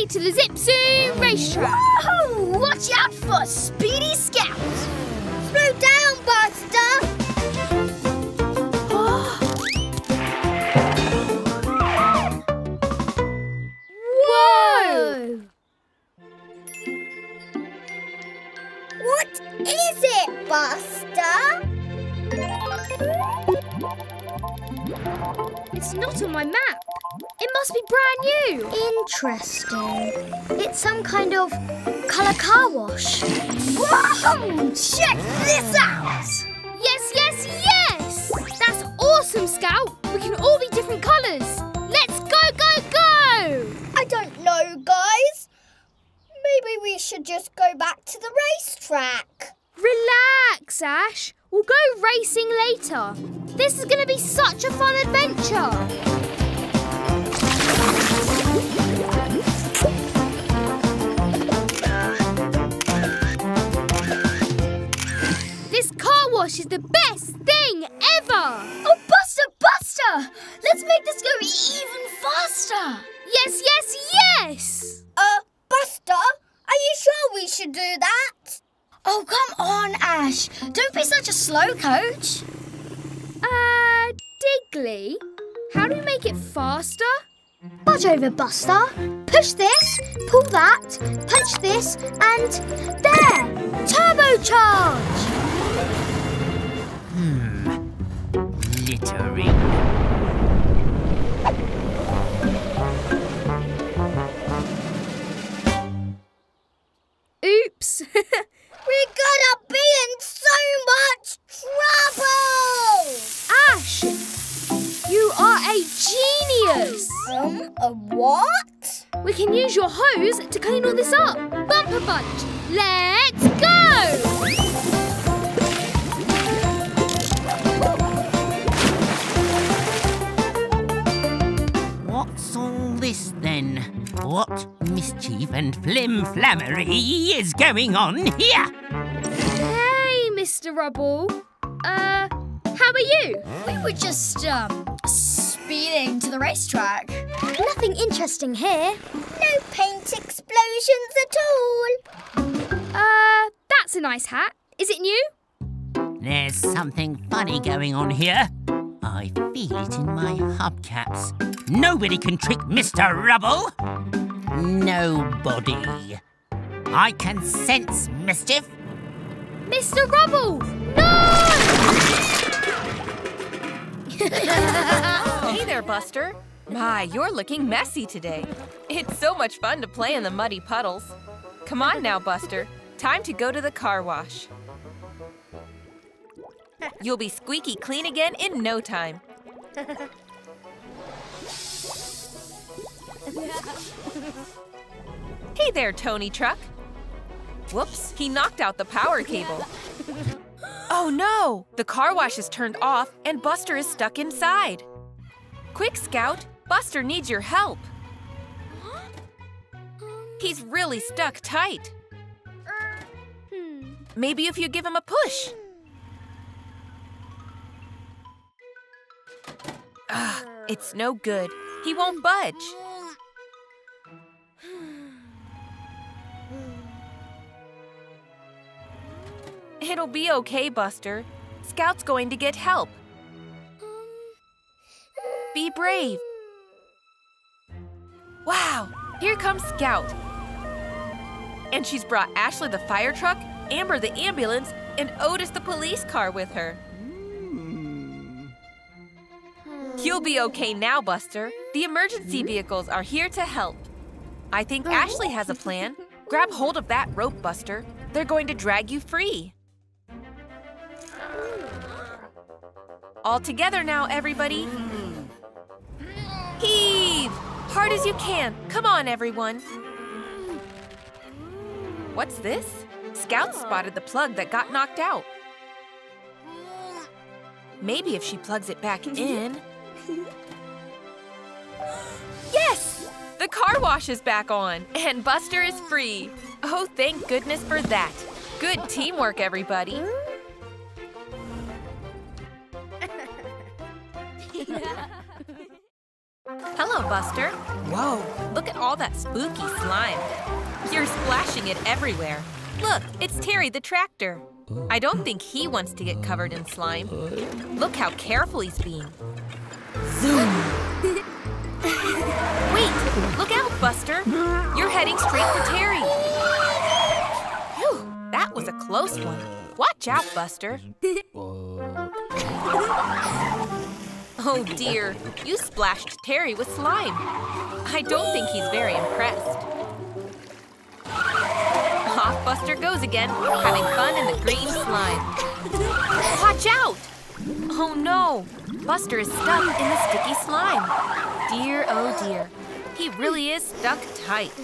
way to the Zip Zoom racetrack. Whoa! Watch out for Speedy Scout. Slow down, Buster. Whoa! What is it, Buster? It's not on my map. It must be brand new. Interesting. It's some kind of colour car wash. Whoa! Check this out! Yes, yes, yes! That's awesome, Scout. We can all be different colours. Let's go, go, go! I don't know, guys. Maybe we should just go back to the racetrack. Relax, Ash. We'll go racing later. This is going to be such a fun adventure. This car wash is the best thing ever! Oh, Buster, Buster! Let's make this go even faster! Yes, yes, yes! Buster, are you sure we should do that? Oh, come on, Ash. Don't be such a slow coach. Digley, how do we make it faster? Budge over, Buster. Push this, pull that, punch this, and there! Turbocharge! Littering. Oops! We're gonna be in so much trouble! Ash! You are a genius! A what? We can use your hose to clean all this up. Bump a bunch. Let's go! What's all this then? What mischief and flim-flammery is going on here? Hey, Mr. Rubble. How are you? We were just, speeding to the racetrack. Nothing interesting here. No paint explosions at all. That's a nice hat. Is it new? There's something funny going on here. I feel it in my hubcaps. Nobody can trick Mr. Rubble. Nobody. I can sense mischief. Mr. Rubble! No! Hey there, Buster. My, you're looking messy today. It's so much fun to play in the muddy puddles. Come on now, Buster. Time to go to the car wash. You'll be squeaky clean again in no time. Hey there, Tony Truck. Whoops, he knocked out the power cable. Oh no! The car wash is turned off and Buster is stuck inside. Quick, Scout! Buster needs your help! He's really stuck tight. Maybe if you give him a push. Ugh, it's no good. He won't budge. It'll be okay, Buster. Scout's going to get help. Be brave. Wow, here comes Scout. And she's brought Ashley the fire truck, Amber the ambulance, and Otis the police car with her. You'll be okay now, Buster. The emergency vehicles are here to help. I think Ashley has a plan. Grab hold of that rope, Buster. They're going to drag you free. All together now, everybody. Heave! Hard as you can. Come on, everyone. What's this? Scout spotted the plug that got knocked out. Maybe if she plugs it back in... Yes! The car wash is back on, and Buster is free. Oh, thank goodness for that. Good teamwork, everybody. Hello, Buster. Whoa. Look at all that spooky slime. You're splashing it everywhere. Look, it's Terry the tractor. I don't think he wants to get covered in slime. Look how careful he's being. Zoom! Wait! Look out, Buster! You're heading straight for Terry. Phew, that was a close one. Watch out, Buster. Oh dear, you splashed Terry with slime. I don't think he's very impressed. Off Buster goes again, having fun in the green slime. Watch out! Oh no, Buster is stuck in the sticky slime. Dear, oh dear, he really is stuck tight.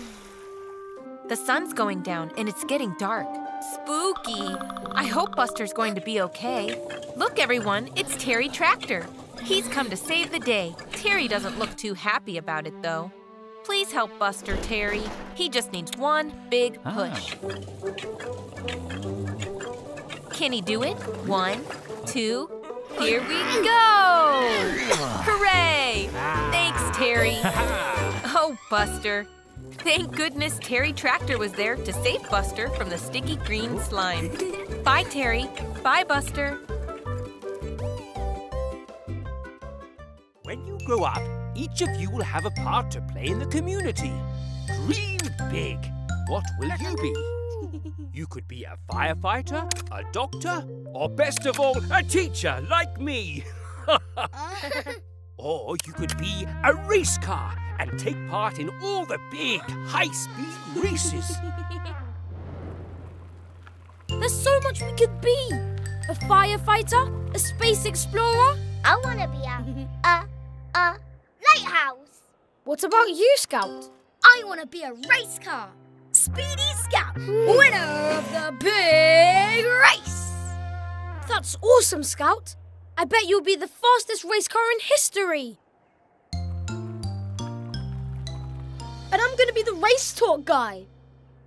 The sun's going down and it's getting dark. Spooky! I hope Buster's going to be okay. Look everyone, it's Terry Tractor. He's come to save the day. Terry doesn't look too happy about it, though. Please help Buster, Terry. He just needs one big push. Can he do it? 1, 2, here we go! Hooray! Thanks, Terry. Oh, Buster. Thank goodness Terry Tractor was there to save Buster from the sticky green slime. Bye, Terry. Bye, Buster. When you grow up, each of you will have a part to play in the community. Dream big. What will you be? You could be a firefighter, a doctor, or best of all, a teacher like me. Or you could be a race car and take part in all the big high-speed races. There's so much we could be. A firefighter, a space explorer. I want to be a lighthouse. What about you, Scout? I want to be a race car. Speedy Scout, winner of the big race. That's awesome, Scout. I bet you'll be the fastest race car in history. And I'm going to be the race talk guy.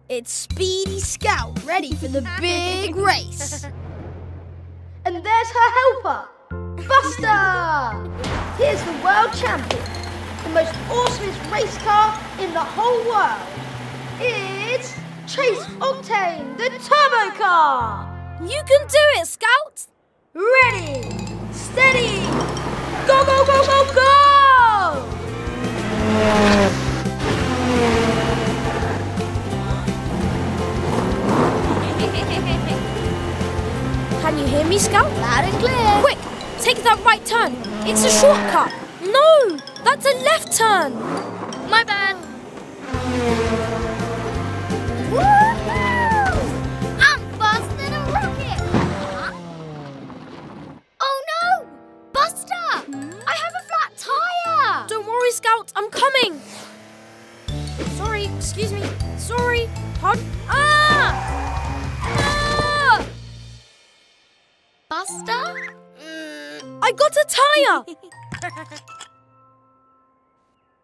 It's Speedy Scout, ready for the big race. And there's her helper, Buster! Here's the world champion. The most awesomest race car in the whole world. It's Chase Octane, the turbo car! You can do it, Scout! Ready, steady, go, go, go, go, go! Can you hear me, Scout? Loud and clear. Quick, take that right turn. It's a shortcut. No, that's a left turn. My bad. Woohoo! I'm faster than a rocket. Oh no! Buster! I have a flat tire! Don't worry, Scout, I'm coming. Sorry, excuse me. Sorry. Pardon? Ah! Buster? I got a tire!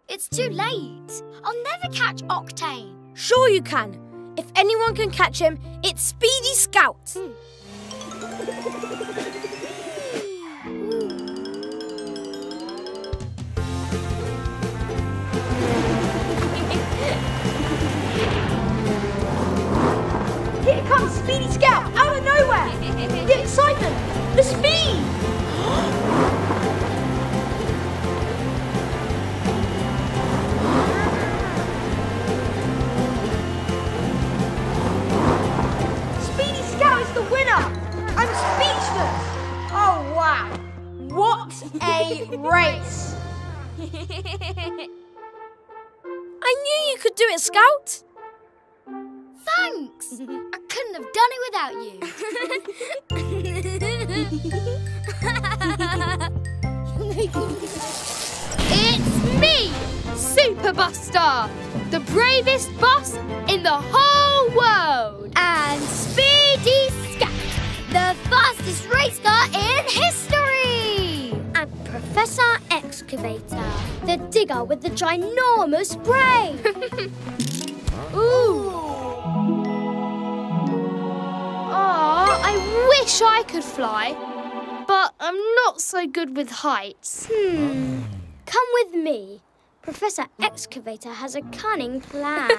It's too late. I'll never catch Octane. Sure you can. If anyone can catch him, it's Speedy Scout. Here comes Speedy Scout out of nowhere. The excitement, the speed. Speedy Scout is the winner. I'm speechless. Oh, wow. What a race. I knew you could do it, Scout. Thanks! I couldn't have done it without you. It's me, Super Buster, the bravest boss in the whole world. And Speedy Scout, the fastest race car in history. And Professor Excavator, the digger with the ginormous brain. Ooh! Oh, I wish I could fly, but I'm not so good with heights. Come with me. Professor Excavator has a cunning plan.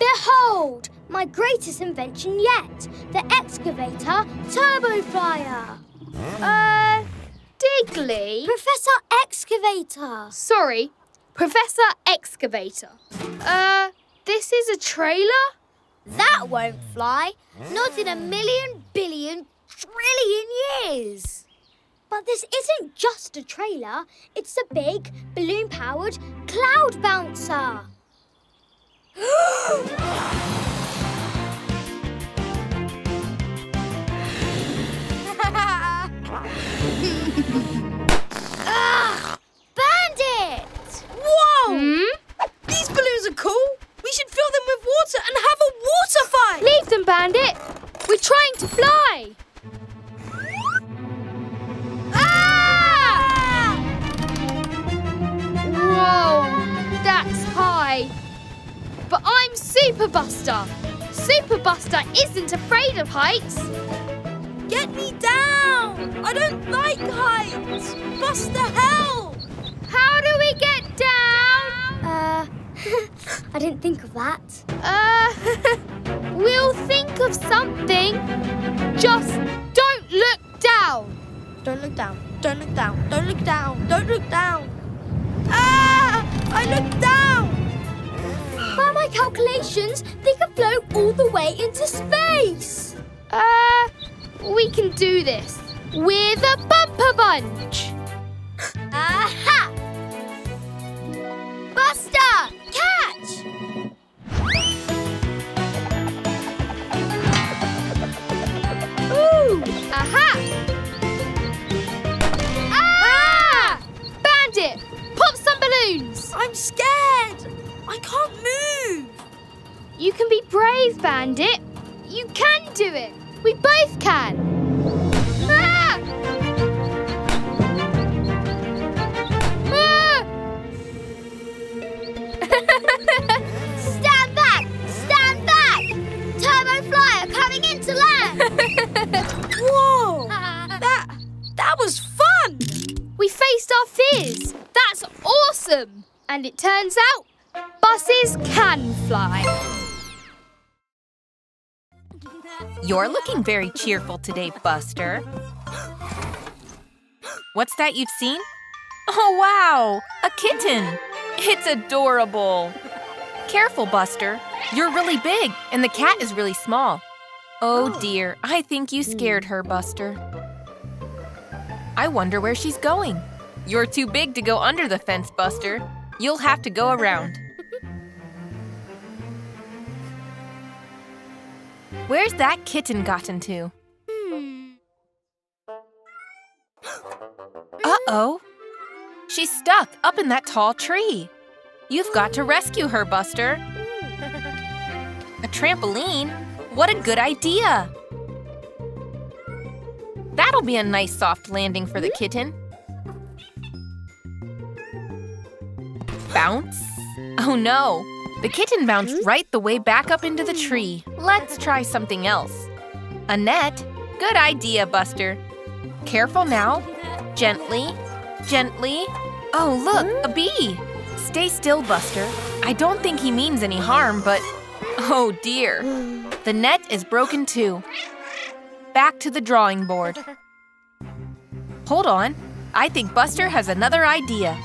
Behold, my greatest invention yet, the Excavator Turbo Flyer. Digley? Professor Excavator. Sorry, Professor Excavator. This is a trailer? That won't fly. Not in a million, billion, trillion years. But this isn't just a trailer. It's a big, balloon-powered cloud bouncer. Bandit! Whoa! These balloons are cool. We should fill them with water and have a water fight. Leave them, Bandit. We're trying to fly. Whoa, that's high. But I'm Super Buster. Super Buster isn't afraid of heights. Get me down. I don't like heights. Buster, help. How do we get down? I didn't think of that. We'll think of something. Just don't look down. Don't look down. Don't look down. Don't look down. Don't look down. I looked down! By my calculations, they can float all the way into space. We can do this. We're the Bumper Bunch. Aha! Buster, catch! Ooh! Aha! I'm scared! I can't move! You can be brave, Bandit. You can do it! We both can! Ah! Ah! Stand back! Stand back! Turbo Flyer coming in to land! Whoa! That was fun! We faced our fears! That's awesome! And it turns out, buses can fly. You're looking very cheerful today, Buster. What's that you've seen? Oh, wow! A kitten! It's adorable! Careful, Buster. You're really big, and the cat is really small. Oh, dear. I think you scared her, Buster. I wonder where she's going. You're too big to go under the fence, Buster. You'll have to go around. Where's that kitten gotten to? Uh-oh. She's stuck up in that tall tree. You've got to rescue her, Buster. A trampoline? What a good idea. That'll be a nice soft landing for the kitten. Bounce? Oh no, the kitten bounced right the way back up into the tree. Let's try something else. A net? Good idea, Buster. Careful now. Gently, gently. Oh look, a bee. Stay still, Buster. I don't think he means any harm, but oh dear. The net is broken too. Back to the drawing board. Hold on, I think Buster has another idea.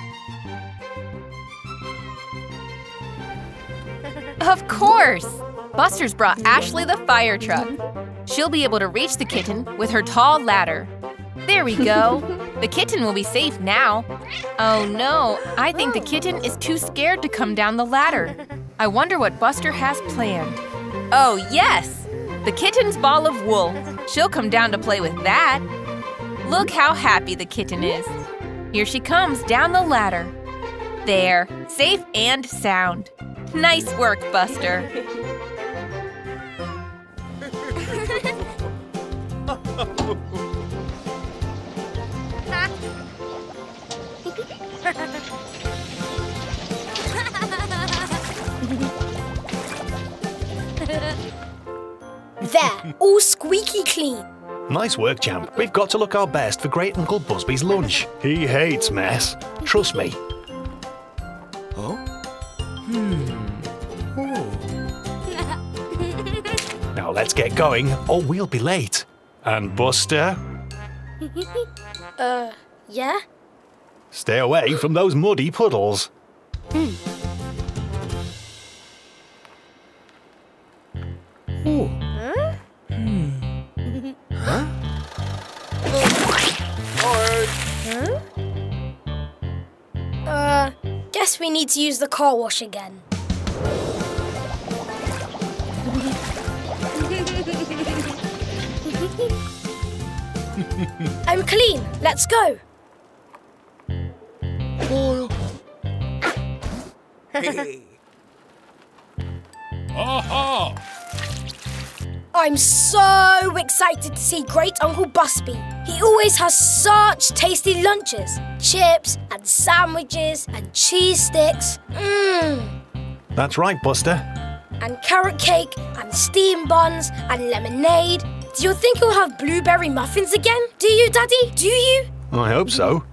Of course! Buster's brought Ashley the fire truck. She'll be able to reach the kitten with her tall ladder. There we go. The kitten will be safe now. Oh no, I think the kitten is too scared to come down the ladder. I wonder what Buster has planned. Oh yes! The kitten's ball of wool. She'll come down to play with that. Look how happy the kitten is. Here she comes down the ladder. There, safe and sound. Nice work, Buster. There, all squeaky clean. Nice work, champ. We've got to look our best for Great Uncle Busby's lunch. He hates mess. Trust me. Now let's get going, or we'll be late. And Buster? Yeah? Stay away from those muddy puddles. Guess we need to use the car wash again. I'm clean. Let's go. I'm so excited to see Great Uncle Busby. He always has such tasty lunches. Chips and sandwiches and cheese sticks. That's right, Buster. And carrot cake and steamed buns and lemonade. Do you think you'll have blueberry muffins again? Do you, Daddy? Do you? I hope so.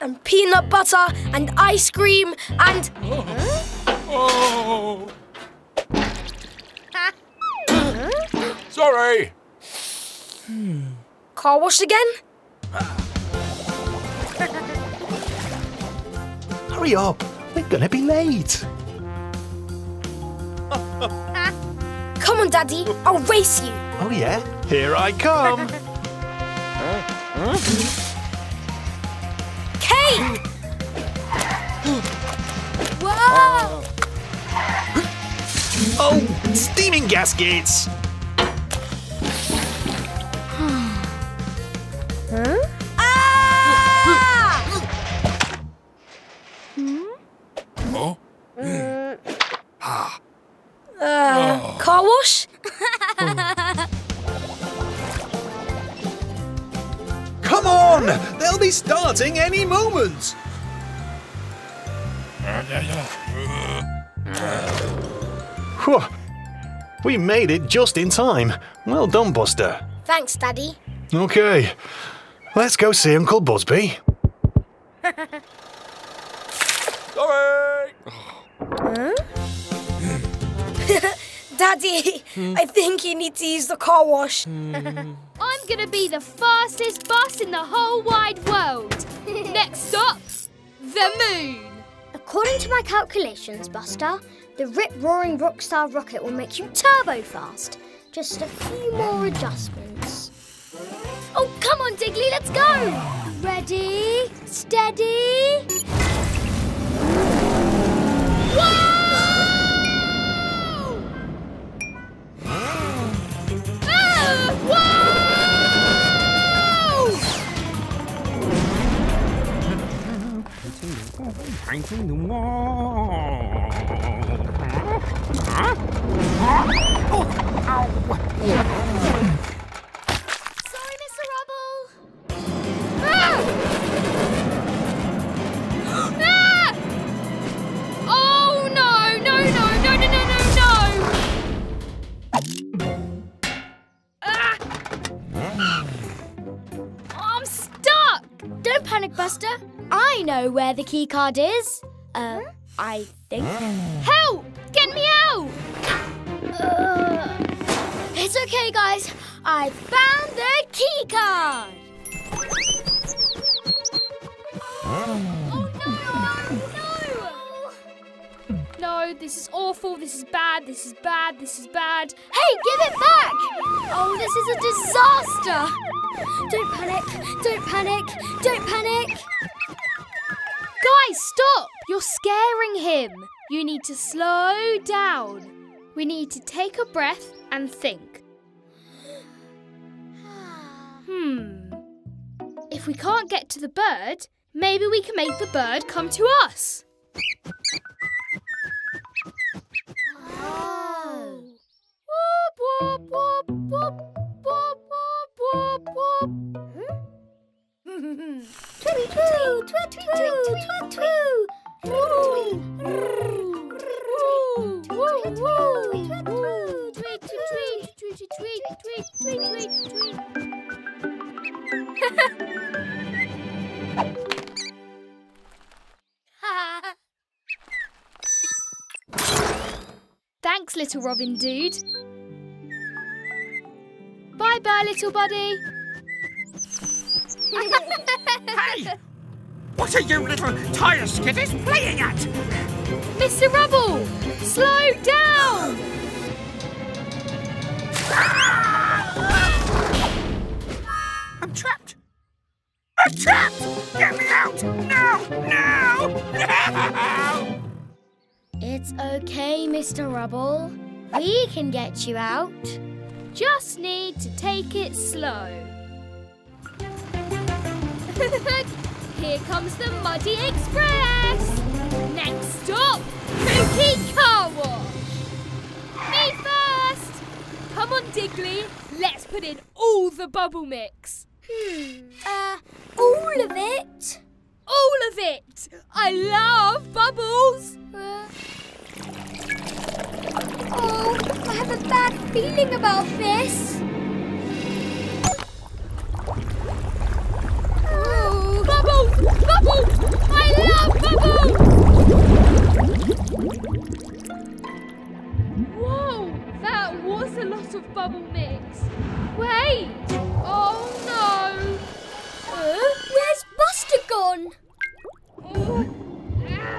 And peanut butter and ice cream and... Sorry. Car wash again? Hurry up. We're gonna be late. Come on, Daddy. I'll race you. Oh, yeah? Here I come. Cake! Whoa! Oh, steaming gaskets! Ah! Oh? Car wash? Come on! They'll be starting any moment! We made it just in time. Well done, Buster. Thanks, Daddy. Okay, let's go see Uncle Busby. Sorry! Daddy, I think you need to use the car wash. I'm gonna be the fastest bus in the whole wide world. Next stop, the moon. According to my calculations, Buster, the rip-roaring rock-style rocket will make you turbo fast. Just a few more adjustments. Oh, come on, Digley, let's go! Ready, steady... Whoa! Sorry, Mr. Rubble. Oh no! I'm stuck. Don't panic, Buster. I know where the key card is. I think. Help! Get me out! It's okay, guys. I found the key card. Oh no! No, this is awful. This is bad. This is bad. This is bad. Hey, give it back! Oh, this is a disaster. Don't panic. Don't panic. Don't panic. Guys, stop! You're scaring him. You need to slow down. We need to take a breath and think. If we can't get to the bird, maybe we can make the bird come to us. Thanks, little Robin Dude. Bye, Burr, little buddy. Hey! What are you little tire skitters playing at? Mr. Rubble, slow down! I'm trapped! I'm trapped! Get me out! No! No! No! It's okay, Mr. Rubble. We can get you out. Just need to take it slow. Here comes the Muddy Express! Next stop, Cookie Car Wash! Me first! Come on, Digley, let's put in all the bubble mix. All of it? All of it! I love bubbles! Oh, I have a bad feeling about this. Bubbles! Bubbles! I love bubbles! Whoa! That was a lot of bubble mix. Wait! Oh no! Where's Buster gone? Oh no!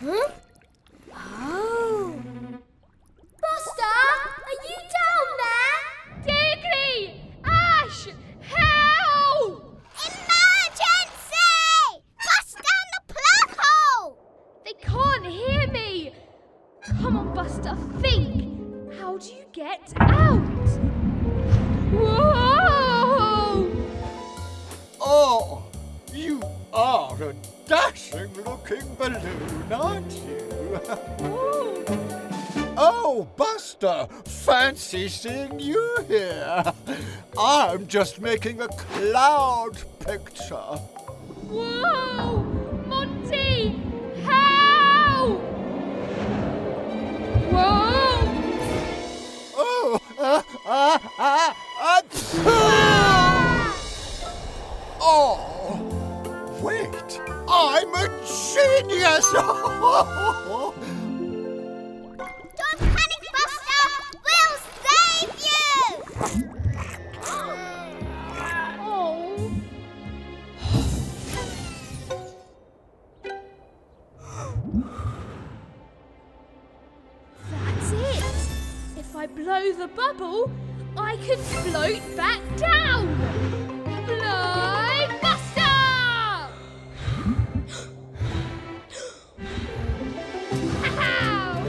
Help! Huh? Oh! Buster! Are you down there? Digley! Ash! Help! Emergency! Bust down the plug hole! They can't hear me! Come on, Buster, think! How do you get out? Whoa! Oh, you are a dashing looking balloon, aren't you? Oh. Oh, Buster! Fancy seeing you here! I'm just making a cloud picture. Whoa! Monty! Help! Whoa! Oh! Oh! Wait! I'm a genius! Blow the bubble, I could float back down. Blow Buster!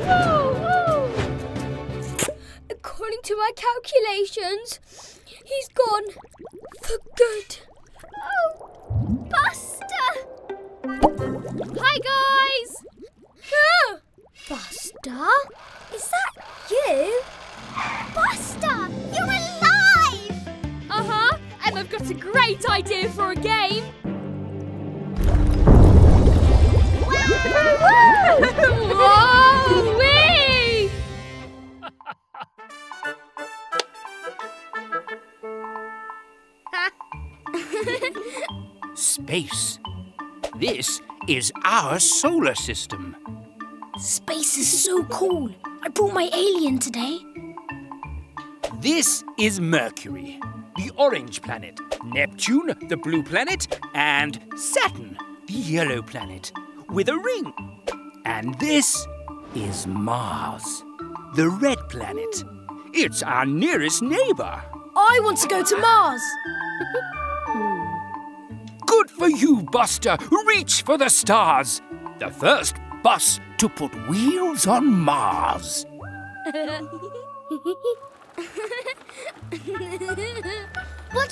Woo, woo. According to my calculations, he's gone for good. Oh, Buster! Hi, guys! Ah. Buster? Is that you? Buster, you're alive! Uh-huh, and I've got a great idea for a game. Wow! Whoa-wee! Space. This is our solar system. Space is so cool. I brought my alien today. This is Mercury, the orange planet, Neptune, the blue planet, and Saturn, the yellow planet, with a ring. And this is Mars, the red planet. It's our nearest neighbour. I want to go to Mars. Good for you, Buster. Reach for the stars. The first bus to put wheels on Mars. Watch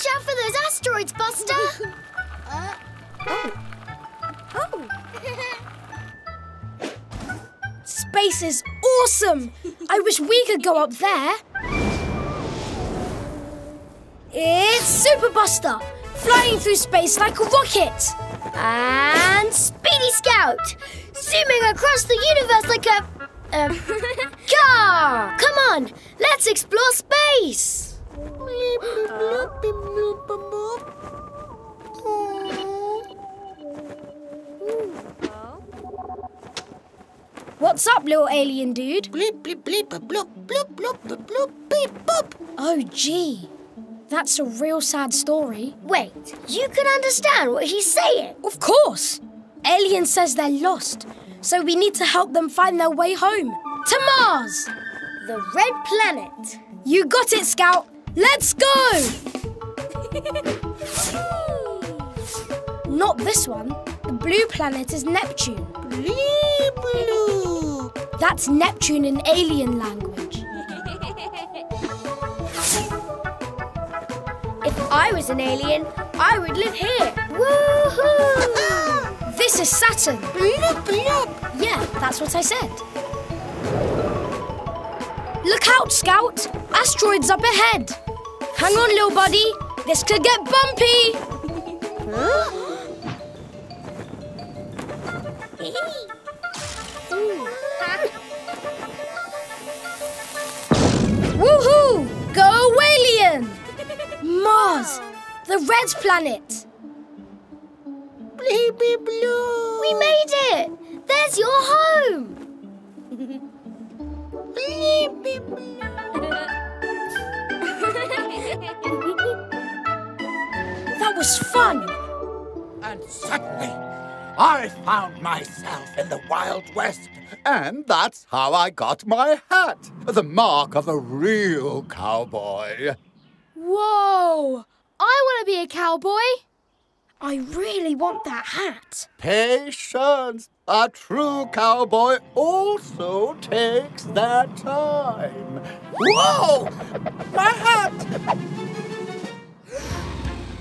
out for those asteroids, Buster! Space is awesome! I wish we could go up there. It's Super Buster, flying through space like a rocket. And Speedy Scout, zooming across the universe like a... car! Come on, let's explore space! What's up, little alien dude? Bleep, bleep, bleep, bloop, bloop, bloop, bloop, beep, boop. Oh, gee. That's a real sad story. Wait, you can understand what he's saying? Of course. Alien says they're lost, so we need to help them find their way home. To Mars! The Red Planet. You got it, Scout. Let's go! Not this one. The blue planet is Neptune. Blue, blue. That's Neptune in alien language. If I was an alien, I would live here. Woohoo! This is Saturn. Bloop, bloop. Yeah, that's what I said. Look out, Scout! Asteroids up ahead! Hang on, little buddy! This could get bumpy! Woohoo! Go alien! Mars! The red planet! Bleep, bleep, blue! We made it! There's your home! That was fun! And suddenly, I found myself in the Wild West. And that's how I got my hat. The mark of a real cowboy. Whoa! I want to be a cowboy. I really want that hat. Patience. A true cowboy also takes their time. Whoa! My hat!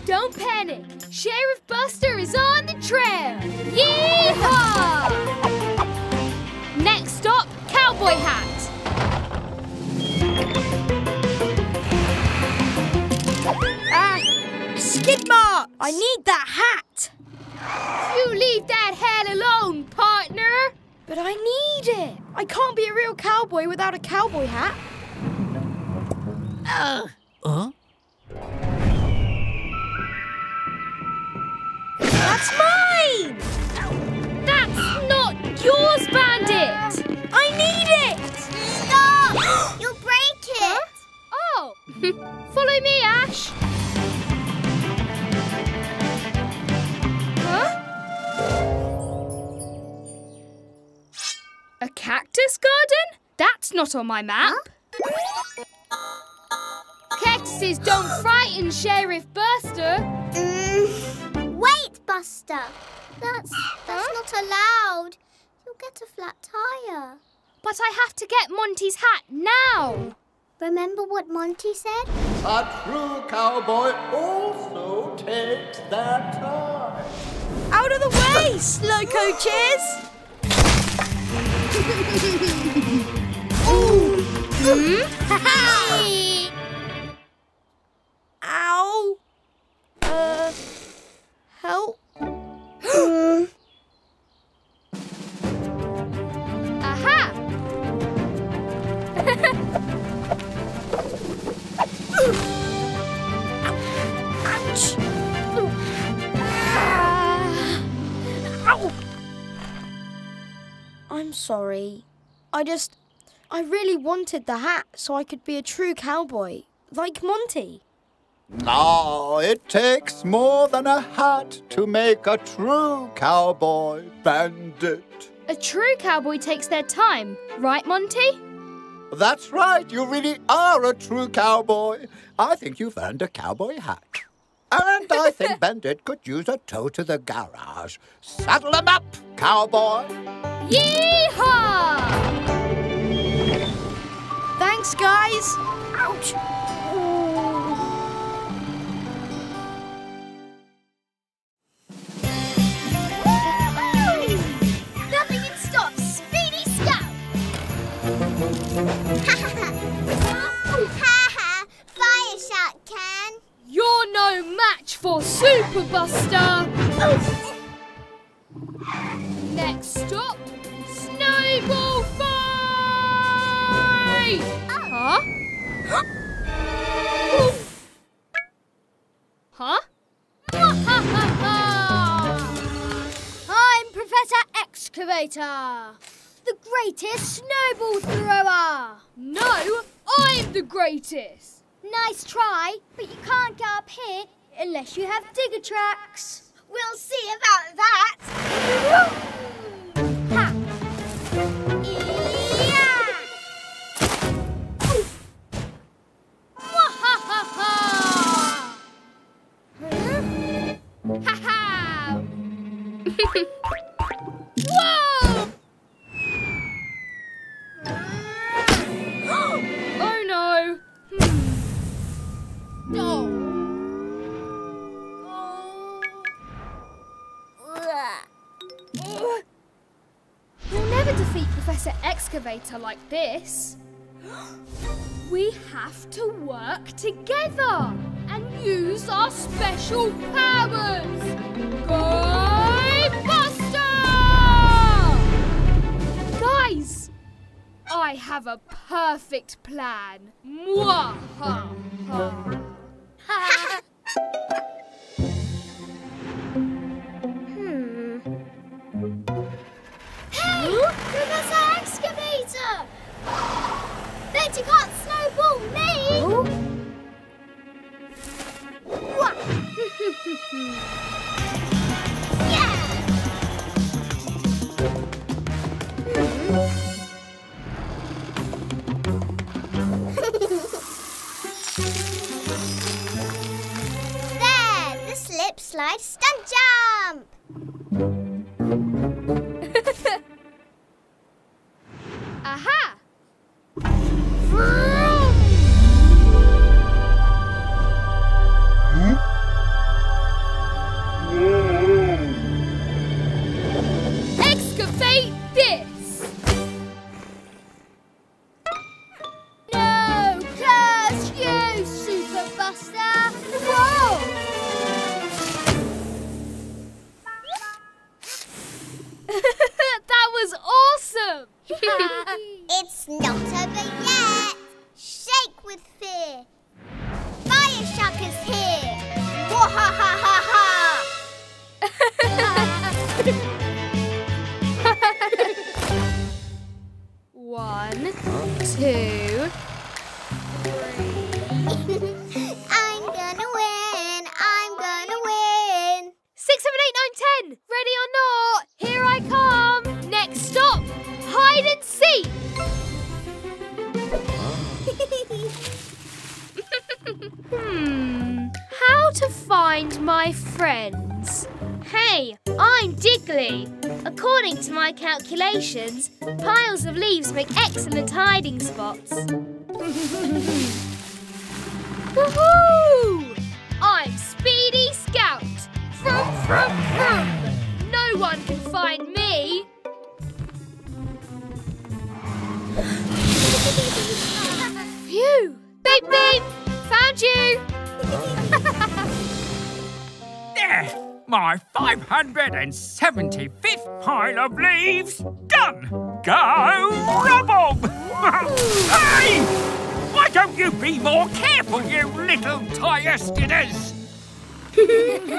Don't panic. Sheriff Buster is on the trail. Yee-haw! Next stop, cowboy hat. Skid marks! I need that hat! You leave that hat alone, partner! But I need it! I can't be a real cowboy without a cowboy hat. Ugh! Huh? That's mine! That's not yours, Bandit! I need it! Stop! You'll break it! Oh! Follow me, Ash! A cactus garden? That's not on my map. Huh? Cactuses don't frighten Sheriff Buster. Wait, Buster. That's not allowed. You'll get a flat tire. But I have to get Monty's hat now. Remember what Monty said? A true cowboy also takes their time. Out of the way, slow coaches! Ooh. Ow! Help! Aha! Ouch! Ow! I'm sorry. I really wanted the hat so I could be a true cowboy, like Monty. Oh, it takes more than a hat to make a true cowboy, Bandit. A true cowboy takes their time, right, Monty? That's right, you really are a true cowboy. I think you've earned a cowboy hat. And I think Bandit could use a tow to the garage. Saddle him up, cowboy! Yee-haw! Thanks, guys! Ouch! Nothing can stop Speedy Scout! Ha ha! Fire shark can! You're no match for Super Buster! Next stop, Snowball Fight! Huh? Huh? I'm Professor Excavator. the greatest snowball thrower. No, I'm the greatest. Nice try, but you can't get up here unless you have digger tracks. We'll see about that. Ha! Yeah! Oof. Wah-ha-ha-ha! Huh? Ha-ha! Whoa! Oh no! Hmm. Oh. We'll never defeat Professor Excavator like this. We have to work together and use our special powers. Go Buster! Guys, I have a perfect plan. Mwahaha! Professor Excavator! Bet you can't snowball me! Oh. Yeah! There! The slip, slide, stunt jump! Aha! Vroom! Huh? Whoa. Excavate this! No! Curse you, Super Buster! Whoa! That was awesome! It's not over yet. Shake with fear. Fire Shark is here. Wa-ha-ha-ha-ha. 1, 2, 3. I'm gonna win. 6, 7, 8, 9, 10. Ready or not, here I come. Next stop. Hide and seek! How to find my friends? Hey, I'm Digley. According to my calculations, piles of leaves make excellent hiding spots. Woohoo! I'm Speedy Scout. Vroom, vroom, vroom! No one can find me. Phew! Beep beep! Found you! There! My 575th pile of leaves done! Go rubble! Hey! Why don't you be more careful, you little tie-estiders?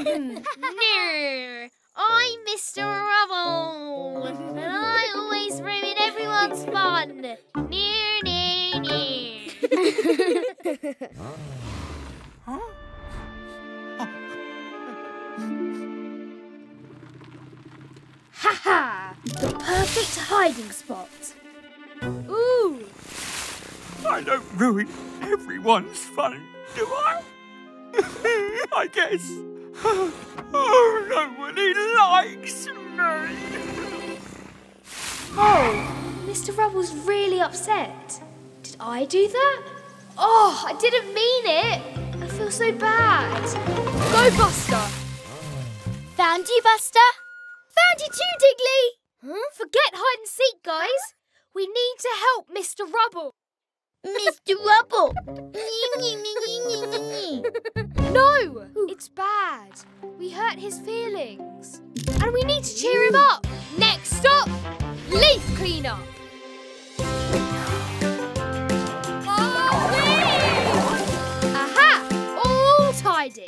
No! I'm Mr. Rubble, and I always ruin everyone's fun. Near, near, near. Huh? Ha ha! The perfect hiding spot. Ooh! I don't ruin everyone's fun, do I? I guess. Oh, nobody likes me! Oh, Mr. Rubble's really upset. Did I do that? Oh, I didn't mean it. I feel so bad. Go, Buster. Found you, Buster. Found you too, Digley. Huh? Forget hide and seek, guys. We need to help Mr. Rubble. Mr. Rubble! No! It's bad. We hurt his feelings. And we need to cheer him up. Next stop, leaf cleanup. Aha! All tidy.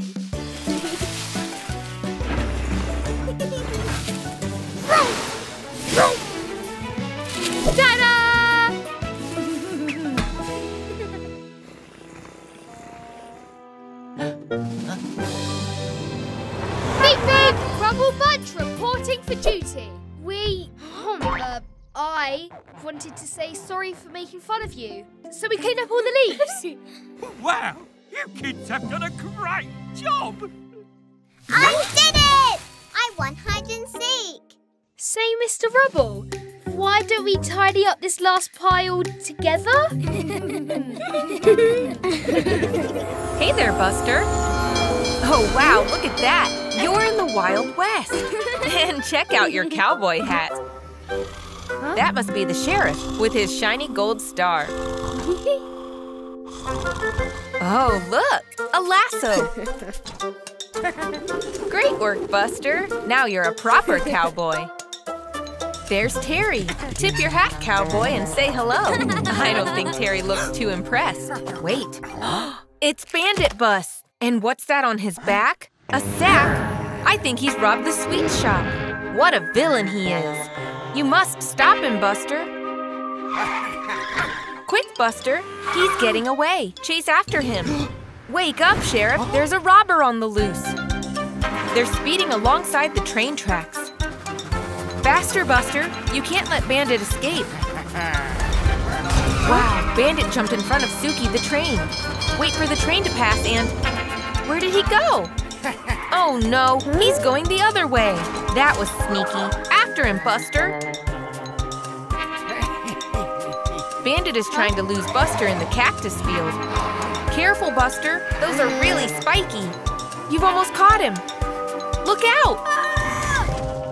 Run! Run! for duty. I wanted to say sorry for making fun of you, so we cleaned up all the leaves. Wow, you kids have done a great job. I did it! I won hide and seek. Say, Mr. Rubble, why don't we tidy up this last pile together? Hey there, Buster. Oh, wow, look at that. You're in the Wild West. And check out your cowboy hat. Huh? That must be the sheriff with his shiny gold star. Oh, look! A lasso! Great work, Buster! Now you're a proper cowboy. There's Terry. Tip your hat, cowboy, and say hello. I don't think Terry looks too impressed. Wait. It's Bandit Bus! And what's that on his back? A sack! I think he's robbed the sweet shop. What a villain he is! You must stop him, Buster. Quick, Buster. He's getting away. Chase after him. Wake up, Sheriff. There's a robber on the loose. They're speeding alongside the train tracks. Faster, Buster. You can't let Bandit escape. Wow, Bandit jumped in front of Suki the train. Wait for the train to pass and... Where did he go? Oh, no. He's going the other way. That was sneaky. After him, Buster. Bandit is trying to lose Buster in the cactus field. Careful, Buster. Those are really spiky. You've almost caught him. Look out!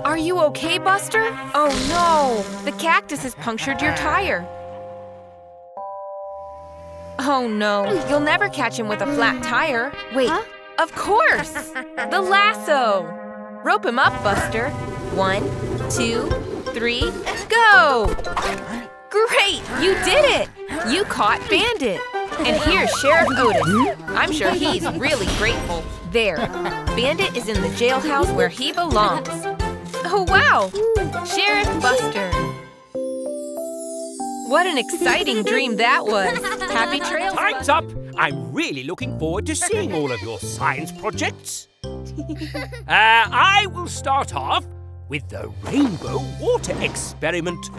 Are you okay, Buster? Oh, no. The cactus has punctured your tire. Oh, no. You'll never catch him with a flat tire. Wait. Huh? Of course! The lasso! Rope him up, Buster. 1, 2, 3, go! Great! You did it! You caught Bandit! And here's Sheriff Otis. I'm sure he's really grateful. There. Bandit is in the jailhouse where he belongs. Oh, wow! Sheriff Buster. What an exciting dream that was. Happy trails, Lights up! I'm really looking forward to seeing all of your science projects. I will start off with the rainbow water experiment.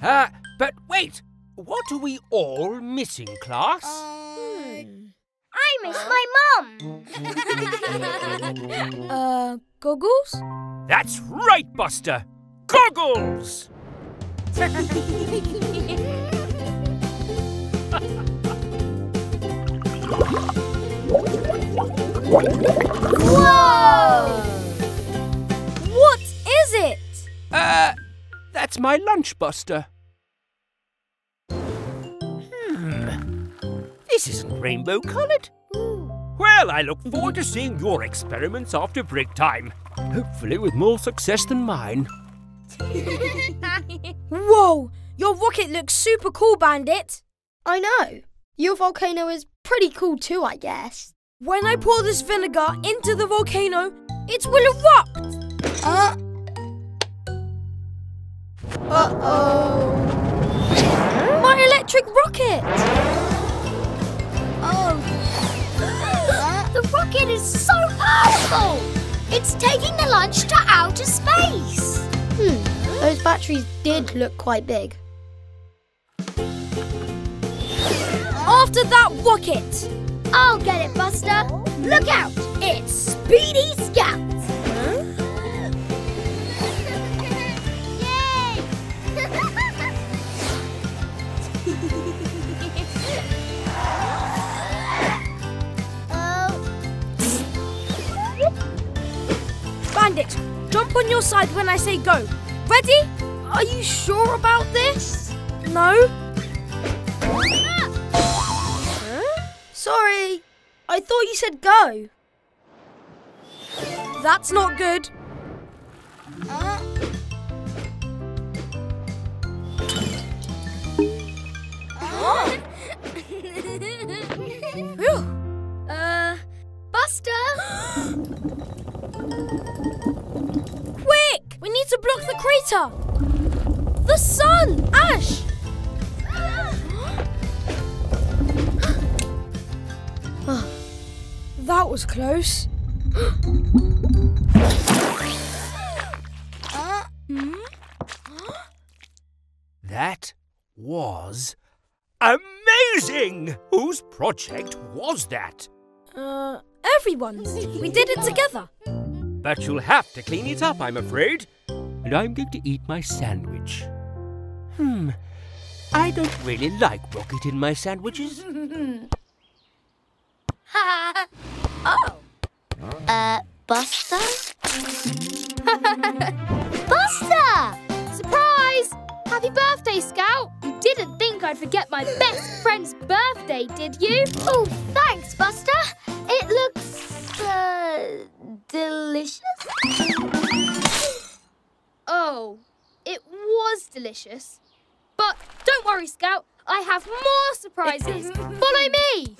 But wait, what are we all missing, class? I miss my mum. Goggles? That's right, Buster. Goggles! Whoa! What is it? That's my lunch, Buster. This isn't rainbow-coloured. Well, I look forward to seeing your experiments after break time. Hopefully with more success than mine. Whoa! Your rocket looks super cool, Bandit. I know. Your volcano is pretty cool too, I guess. When I pour this vinegar into the volcano, it will erupt! Uh-oh! My electric rocket! Oh! The rocket is so powerful! It's taking the lunch to outer space! Those batteries did look quite big. After that rocket! I'll get it, Buster. Look out! It's Speedy Scout. Huh? Yay! Oh. Bandit, jump on your side when I say go. Ready? Are you sure about this? No? Sorry, I thought you said go. That's not good. Buster! Quick! We need to block the crater! The sun! Ash! That was close. That was amazing! Whose project was that? Everyone's. We did it together. But you'll have to clean it up, I'm afraid. And I'm going to eat my sandwich. I don't really like rocket in my sandwiches. Ha! Buster? Buster! Surprise! Happy birthday, Scout! You didn't think I'd forget my best friend's birthday, did you? Oh, thanks, Buster. It looks... delicious? Oh, it was delicious. But don't worry, Scout. I have more surprises. Follow me!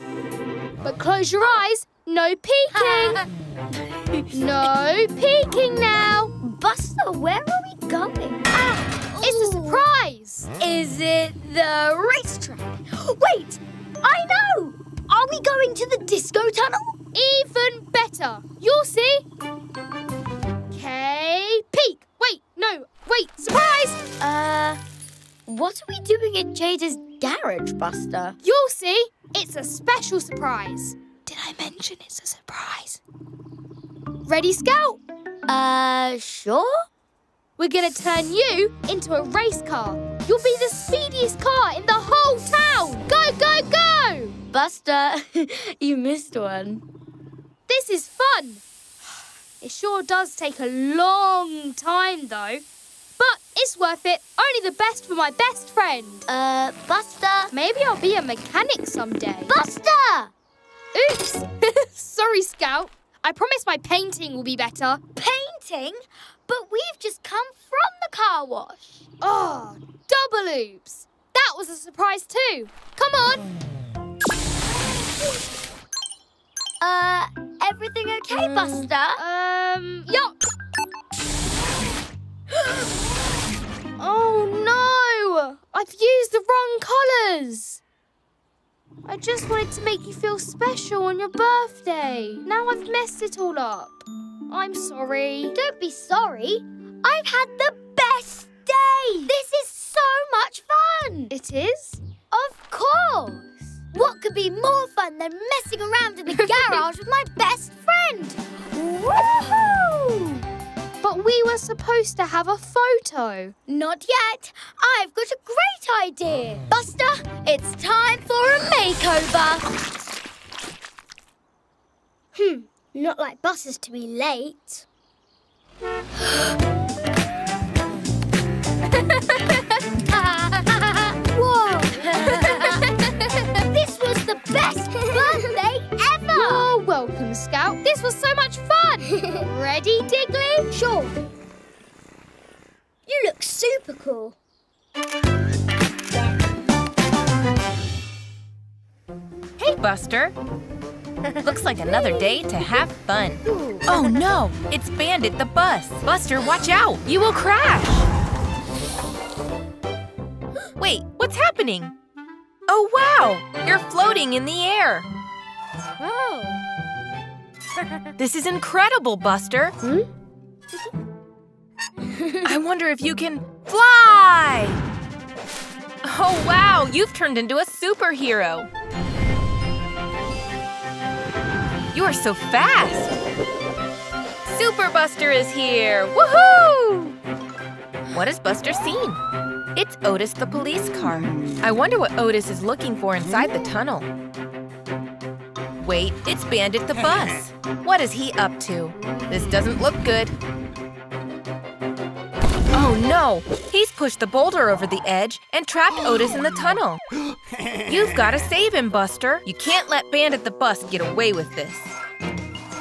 But close your eyes. No peeking! No peeking now! Buster, where are we going? It's a surprise! Is it the racetrack? Wait! I know! Are we going to the disco tunnel? Even better! You'll see! Okay, peek! Wait, no, wait, surprise! What are we doing at Jada's garage, Buster? You'll see! It's a special surprise! I mention it's a surprise. Ready, Scout? Sure. We're gonna turn you into a race car. You'll be the speediest car in the whole town. Go, go, go! Buster, you missed one. This is fun. It sure does take a long time, though. But it's worth it. Only the best for my best friend. Buster? Maybe I'll be a mechanic someday. Buster! Oops! Sorry, Scout. I promise my painting will be better. Painting? But we've just come from the car wash. Oh, double oops. That was a surprise too. Come on. Everything okay, Buster? Yup. Oh, no. I've used the wrong colours. I just wanted to make you feel special on your birthday. Now I've messed it all up. I'm sorry. Don't be sorry. I've had the best day. This is so much fun. It is? Of course. What could be more fun than messing around in the garage with my best friend? Woohoo! But we were supposed to have a photo. Not yet. I've got a great idea. Buster, it's time for a makeover. Not like buses to be late. Whoa. This was the best birthday ever. You're welcome, Scout. This was so much fun. Ready, Digley? Sure. You look super cool. Hey, Buster. Looks like another day to have fun. Oh, no. It's Bandit the bus. Buster, watch out. You will crash. Wait, what's happening? Oh, wow. You're floating in the air. Oh. This is incredible, Buster. I wonder if you can fly! Oh, wow! You've turned into a superhero. You are so fast. Super Buster is here. Woohoo! What has Buster seen? It's Otis the police car. I wonder what Otis is looking for inside the tunnel. Wait, it's Bandit the bus. What is he up to? This doesn't look good. Oh no! He's pushed the boulder over the edge and trapped Otis in the tunnel. You've got to save him, Buster. You can't let Bandit the bus get away with this.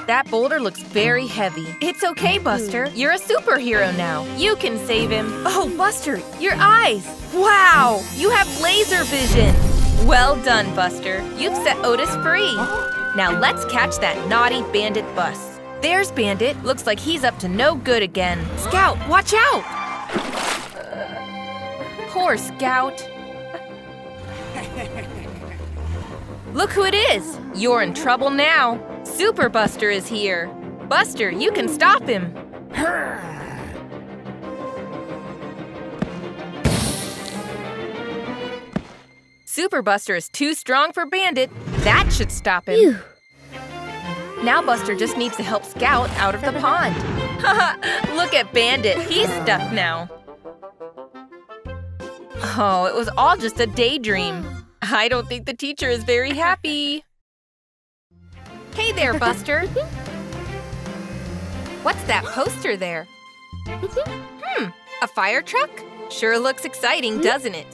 That boulder looks very heavy. It's okay, Buster. You're a superhero now. You can save him. Oh, Buster, your eyes! Wow! You have laser vision! Well done, Buster. You've set Otis free. Now let's catch that naughty Bandit bus. There's Bandit. Looks like he's up to no good again. Scout, watch out! Poor Scout. Look who it is. You're in trouble now. Super Buster is here. Buster, you can stop him. Super Buster is too strong for Bandit. That should stop him. Phew. Now Buster just needs to help Scout out of the pond. Haha, look at Bandit. He's stuck now. Oh, it was all just a daydream. I don't think the teacher is very happy. Hey there, Buster. What's that poster there? A fire truck? Sure looks exciting, doesn't it?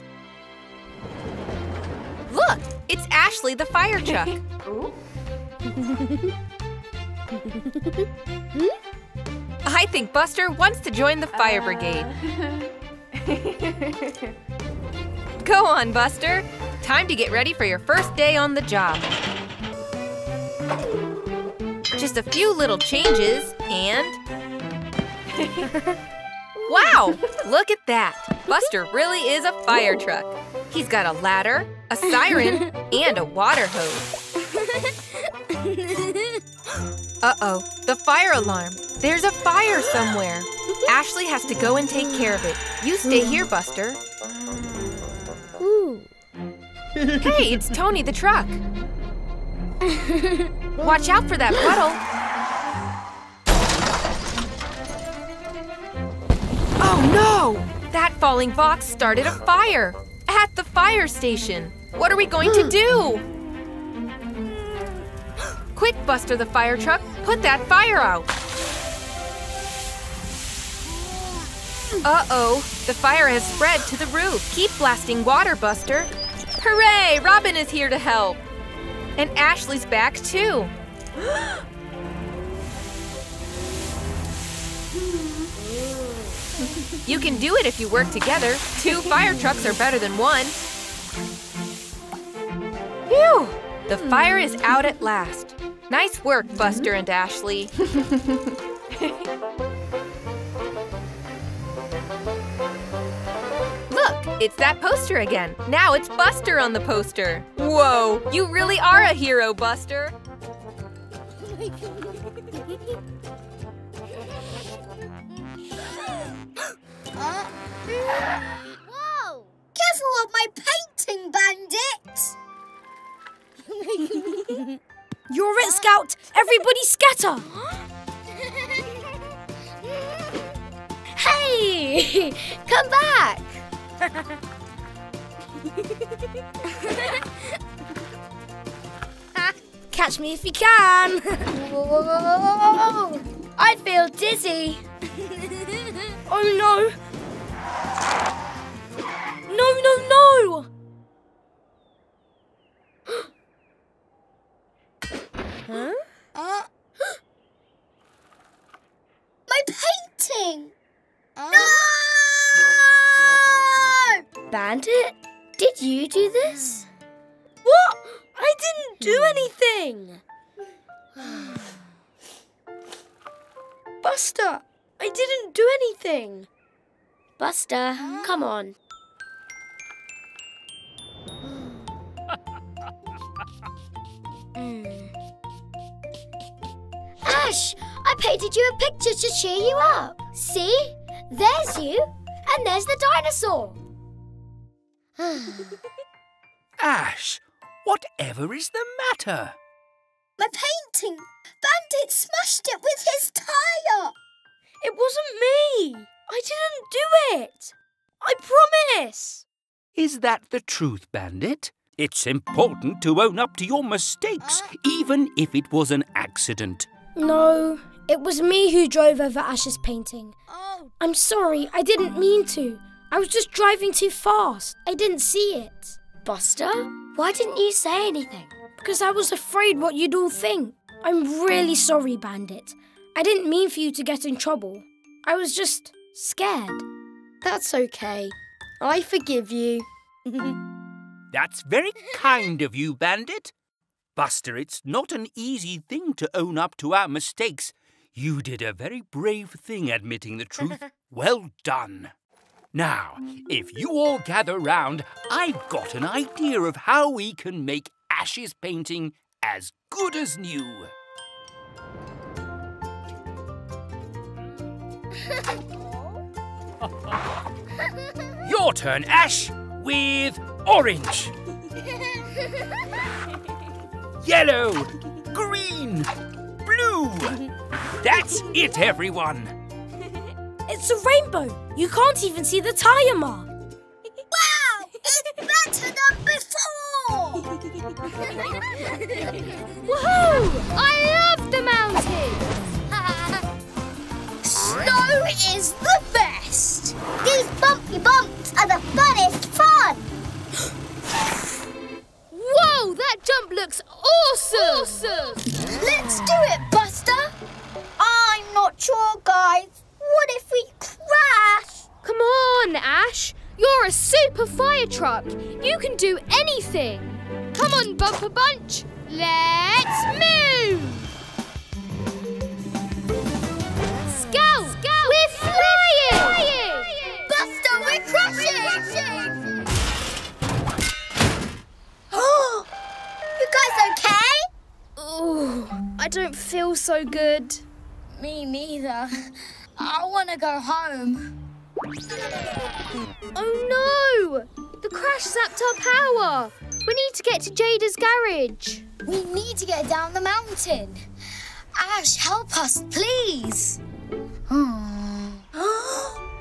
Look, it's Ashley the fire truck. I think Buster wants to join the fire brigade. Go on, Buster. Time to get ready for your first day on the job. Just a few little changes and… Wow! Look at that! Buster really is a fire truck. He's got a ladder, a siren, and a water hose. Uh-oh, the fire alarm. There's a fire somewhere. Ashley has to go and take care of it. You stay here, Buster. Hey, it's Tony the truck. Watch out for that puddle. Oh no! That falling box started a fire at the fire station. What are we going to do? Quick, Buster the fire truck, put that fire out. Uh-oh, the fire has spread to the roof. Keep blasting water, Buster. Hooray, Robin is here to help. And Ashley's back, too. You can do it if you work together. Two fire trucks are better than one. Phew! The fire is out at last. Nice work, Buster and Ashley. It's that poster again. Now it's Buster on the poster. Whoa, you really are a hero, Buster. Whoa! Careful of my painting, Bandit. You're it, Scout. Everybody scatter. Hey, come back. Catch me if you can! Whoa. I feel dizzy! Oh no! No, no, no! Huh? My painting! No! Bandit, did you do this? What? I didn't do anything! Buster, I didn't do anything! Buster, come on. Ash, I painted you a picture to cheer you up. See? There's you, and there's the dinosaur. Ash, whatever is the matter? My painting! Bandit smashed it with his tyre! It wasn't me! I didn't do it! I promise! Is that the truth, Bandit? It's important to own up to your mistakes, even if it was an accident. No, it was me who drove over Ash's painting. Oh. I'm sorry, I didn't mean to. I was just driving too fast. I didn't see it. Buster, why didn't you say anything? Because I was afraid what you'd all think. I'm really sorry, Bandit. I didn't mean for you to get in trouble. I was just scared. That's okay. I forgive you. That's very kind of you, Bandit. Buster, it's not an easy thing to own up to our mistakes. You did a very brave thing admitting the truth. Well done. Now, if you all gather round, I've got an idea of how we can make Ash's painting as good as new. Your turn, Ash, with orange. Yellow, green, blue. That's it, everyone. It's a rainbow. You can't even see the tire mark. Wow, it's better than before. Woohoo! I love the mountains. Snow is the best. These bumpy bumps are the funnest fun. Whoa, that jump looks awesome! Let's do it, Buster! I'm not sure, guys. What if we crash? Come on, Ash. You're a super fire truck. You can do anything. Come on, Bumper Bunch. Let's move! Scout! We're flying! Buster, we're crashing! You guys okay? Oh, I don't feel so good. Me neither. I want to go home. Oh no! The crash zapped our power. We need to get to Jada's garage. We need to get down the mountain. Ash, help us, please.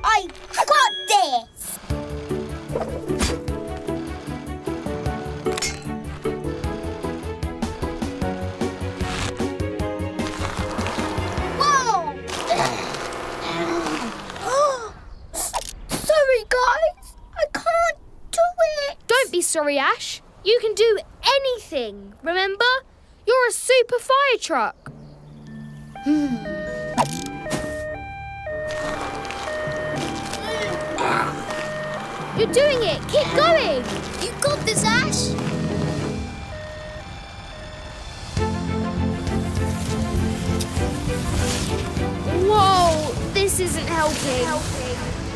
I got this! Guys, I can't do it. Don't be sorry, Ash. You can do anything, remember? You're a super fire truck. You're doing it. Keep going. You got this, Ash. Whoa, this isn't helping.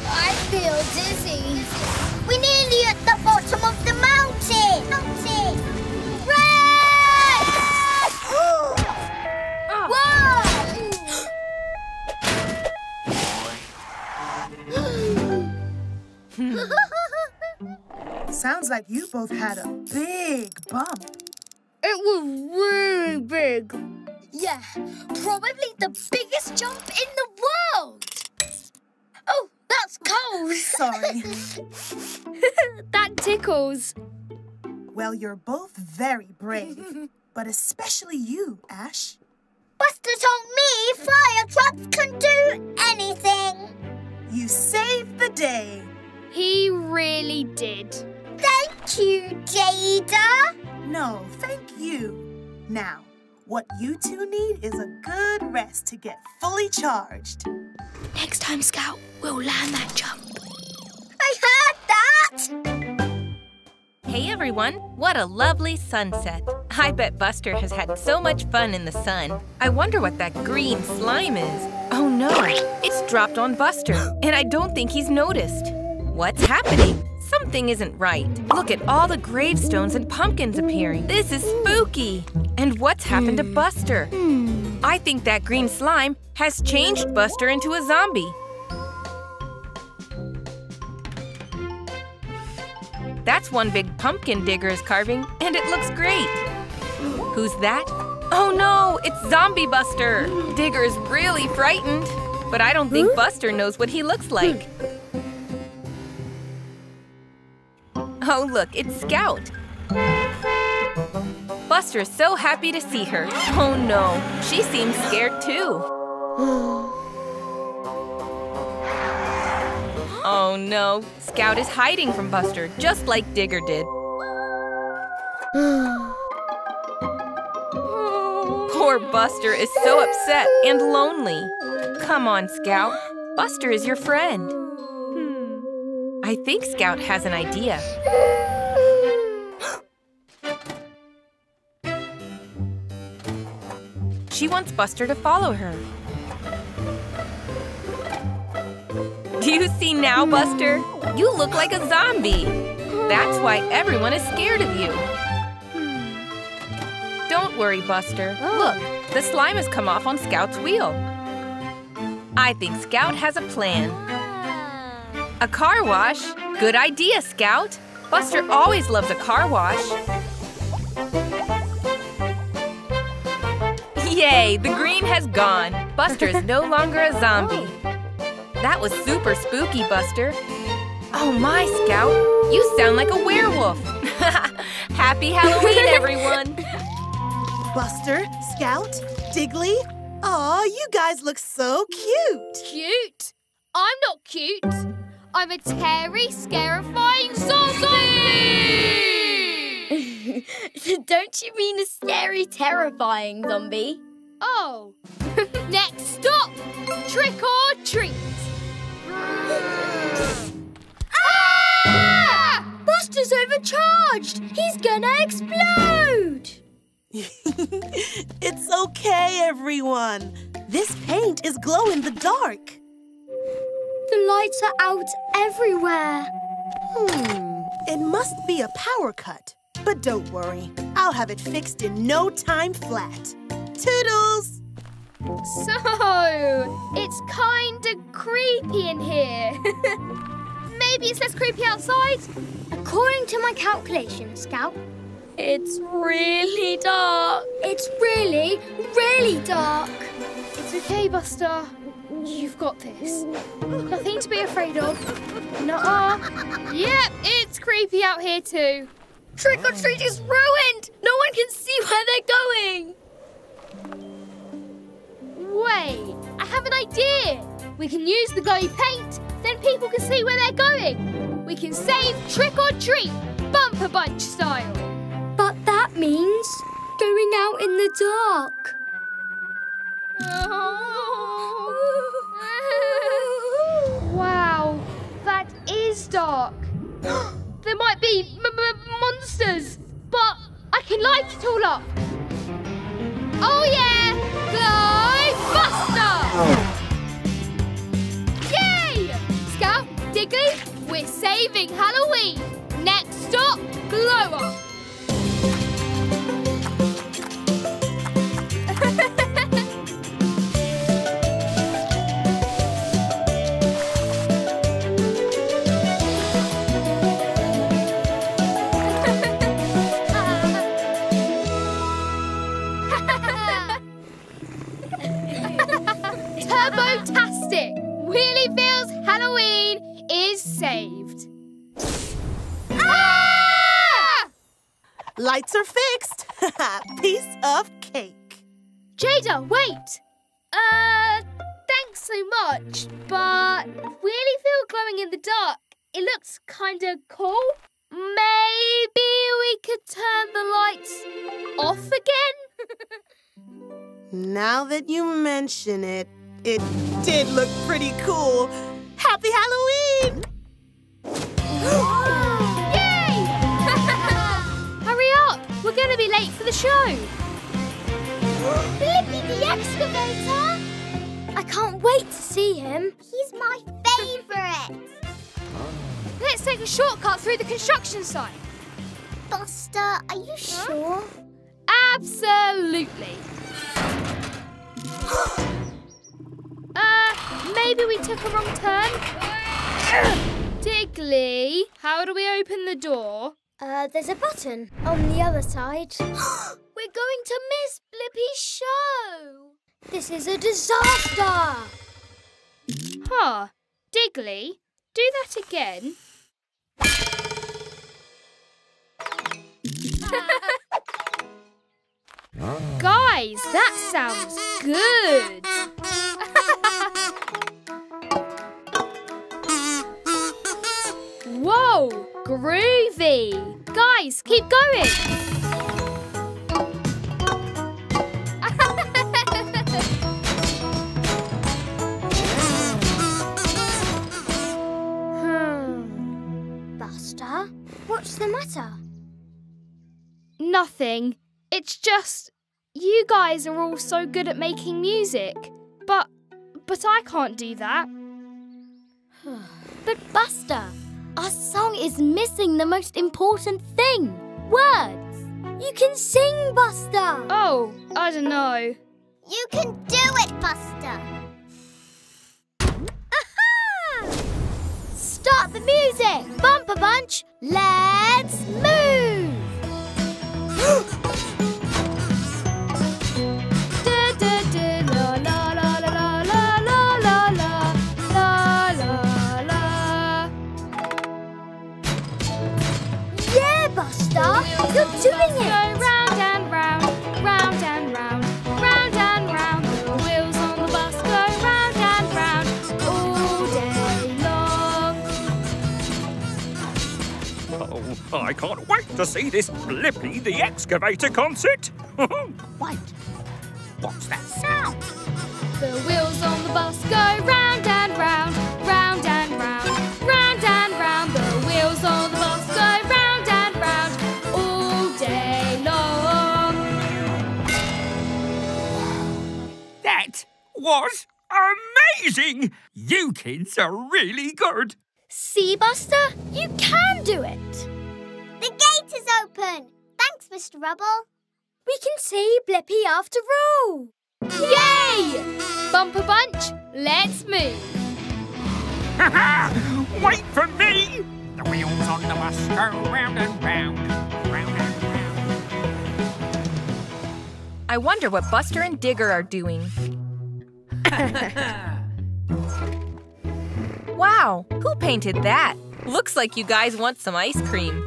I feel dizzy. We're nearly at the bottom of the mountain. Run! Whoa! Sounds like you both had a big bump. It was really big. Yeah, probably the biggest jump in the world. Oh! That's cold. Sorry. That tickles. Well, you're both very brave, but especially you, Ash. Buster told me fire trucks can do anything. You saved the day. He really did. Thank you, Jada. No, thank you. Now, what you two need is a good rest to get fully charged. Next time, Scout, we'll land that jump. I heard that! Hey, everyone. What a lovely sunset. I bet Buster has had so much fun in the sun. I wonder what that green slime is. Oh, no. It's dropped on Buster, and I don't think he's noticed. What's happening? Something isn't right. Look at all the gravestones and pumpkins appearing. This is spooky. And what's happened to Buster? I think that green slime has changed Buster into a zombie. That's one big pumpkin Digger is carving, and it looks great. Who's that? Oh no, it's Zombie Buster. Digger is really frightened, but I don't think Buster knows what he looks like. Oh, look, it's Scout. Buster is so happy to see her. Oh, no, she seems scared, too. Oh, no, Scout is hiding from Buster, just like Digger did. Poor Buster is so upset and lonely. Come on, Scout. Buster is your friend. I think Scout has an idea. She wants Buster to follow her. Do you see now, Buster? You look like a zombie. That's why everyone is scared of you. Don't worry, Buster. Look, the slime has come off on Scout's wheel. I think Scout has a plan. A car wash? Good idea, Scout. Buster always loves a car wash. Yay, the green has gone. Buster is no longer a zombie. That was super spooky, Buster. Oh my, Scout, you sound like a werewolf. Happy Halloween, everyone. Buster, Scout, Digley. Aw, you guys look so cute. Cute? I'm not cute. I'm a terry, scarifying zombie! Don't you mean a scary, terrifying zombie? Oh. Next stop! Trick or treat! Ah! Buster's overcharged! He's gonna explode! It's okay, everyone. This paint is glow in the dark. The lights are out everywhere. It must be a power cut. But don't worry. I'll have it fixed in no time flat. Toodles! So, it's kinda creepy in here. Maybe it's less creepy outside? According to my calculations, Scout, it's really dark. It's really, really dark. It's okay, Buster. You've got this. Nothing to be afraid of. Nuh-uh. Yep, it's creepy out here too. Trick or treat is ruined! No one can see where they're going! Wait, I have an idea! We can use the glowy paint, then people can see where they're going. We can save trick or treat, bumper bunch style. But that means going out in the dark. Wow, that is dark. There might be monsters, but I can light it all up. Oh yeah, Glow Buster! Yay! Scout, Digley, we're saving Halloween. Next stop, glow up. Turbo-tastic! Wheelieville's Halloween is saved. Ah! Lights are fixed. Piece of cake. Jada, wait. Thanks so much, but Wheelieville glowing in the dark, it looks kind of cool. Maybe we could turn the lights off again? Now that you mention it, it did look pretty cool. Happy Halloween! Yay! Hurry up! We're going to be late for the show. Blippi the excavator! I can't wait to see him. He's my favourite. Let's take a shortcut through the construction site. Buster, are you sure? Absolutely. Maybe we took a wrong turn. Digley, how do we open the door? There's a button on the other side. We're going to miss Blippi's show. This is a disaster. Huh. Digley, do that again. Guys, that sounds good. Whoa, groovy. Guys, keep going. Buster, what's the matter? Nothing. It's just you guys are all so good at making music, but I can't do that. But Buster, our song is missing the most important thing, words. You can sing, Buster. Oh, I don't know. You can do it, Buster. Aha! Start the music, Bumper Bunch. Let's move! Yeah, Buster! You're doing it! Go round and round, round and round, round and round. The wheels on the bus go round and round all day long. Oh, I can't wait to see this Blippi the Excavator concert. Wait, what's that sound? The wheels on the bus go round and round, round and round, round and round. The wheels on the bus go round. That was amazing! You kids are really good. See, Buster? You can do it. The gate is open. Thanks, Mr. Rubble. We can see Blippi after all. Yay! Bumper Bunch, let's move. Wait for me! The wheels on the bus go round and round, round and round. I wonder what Buster and Digger are doing. Wow, who painted that? Looks like you guys want some ice cream.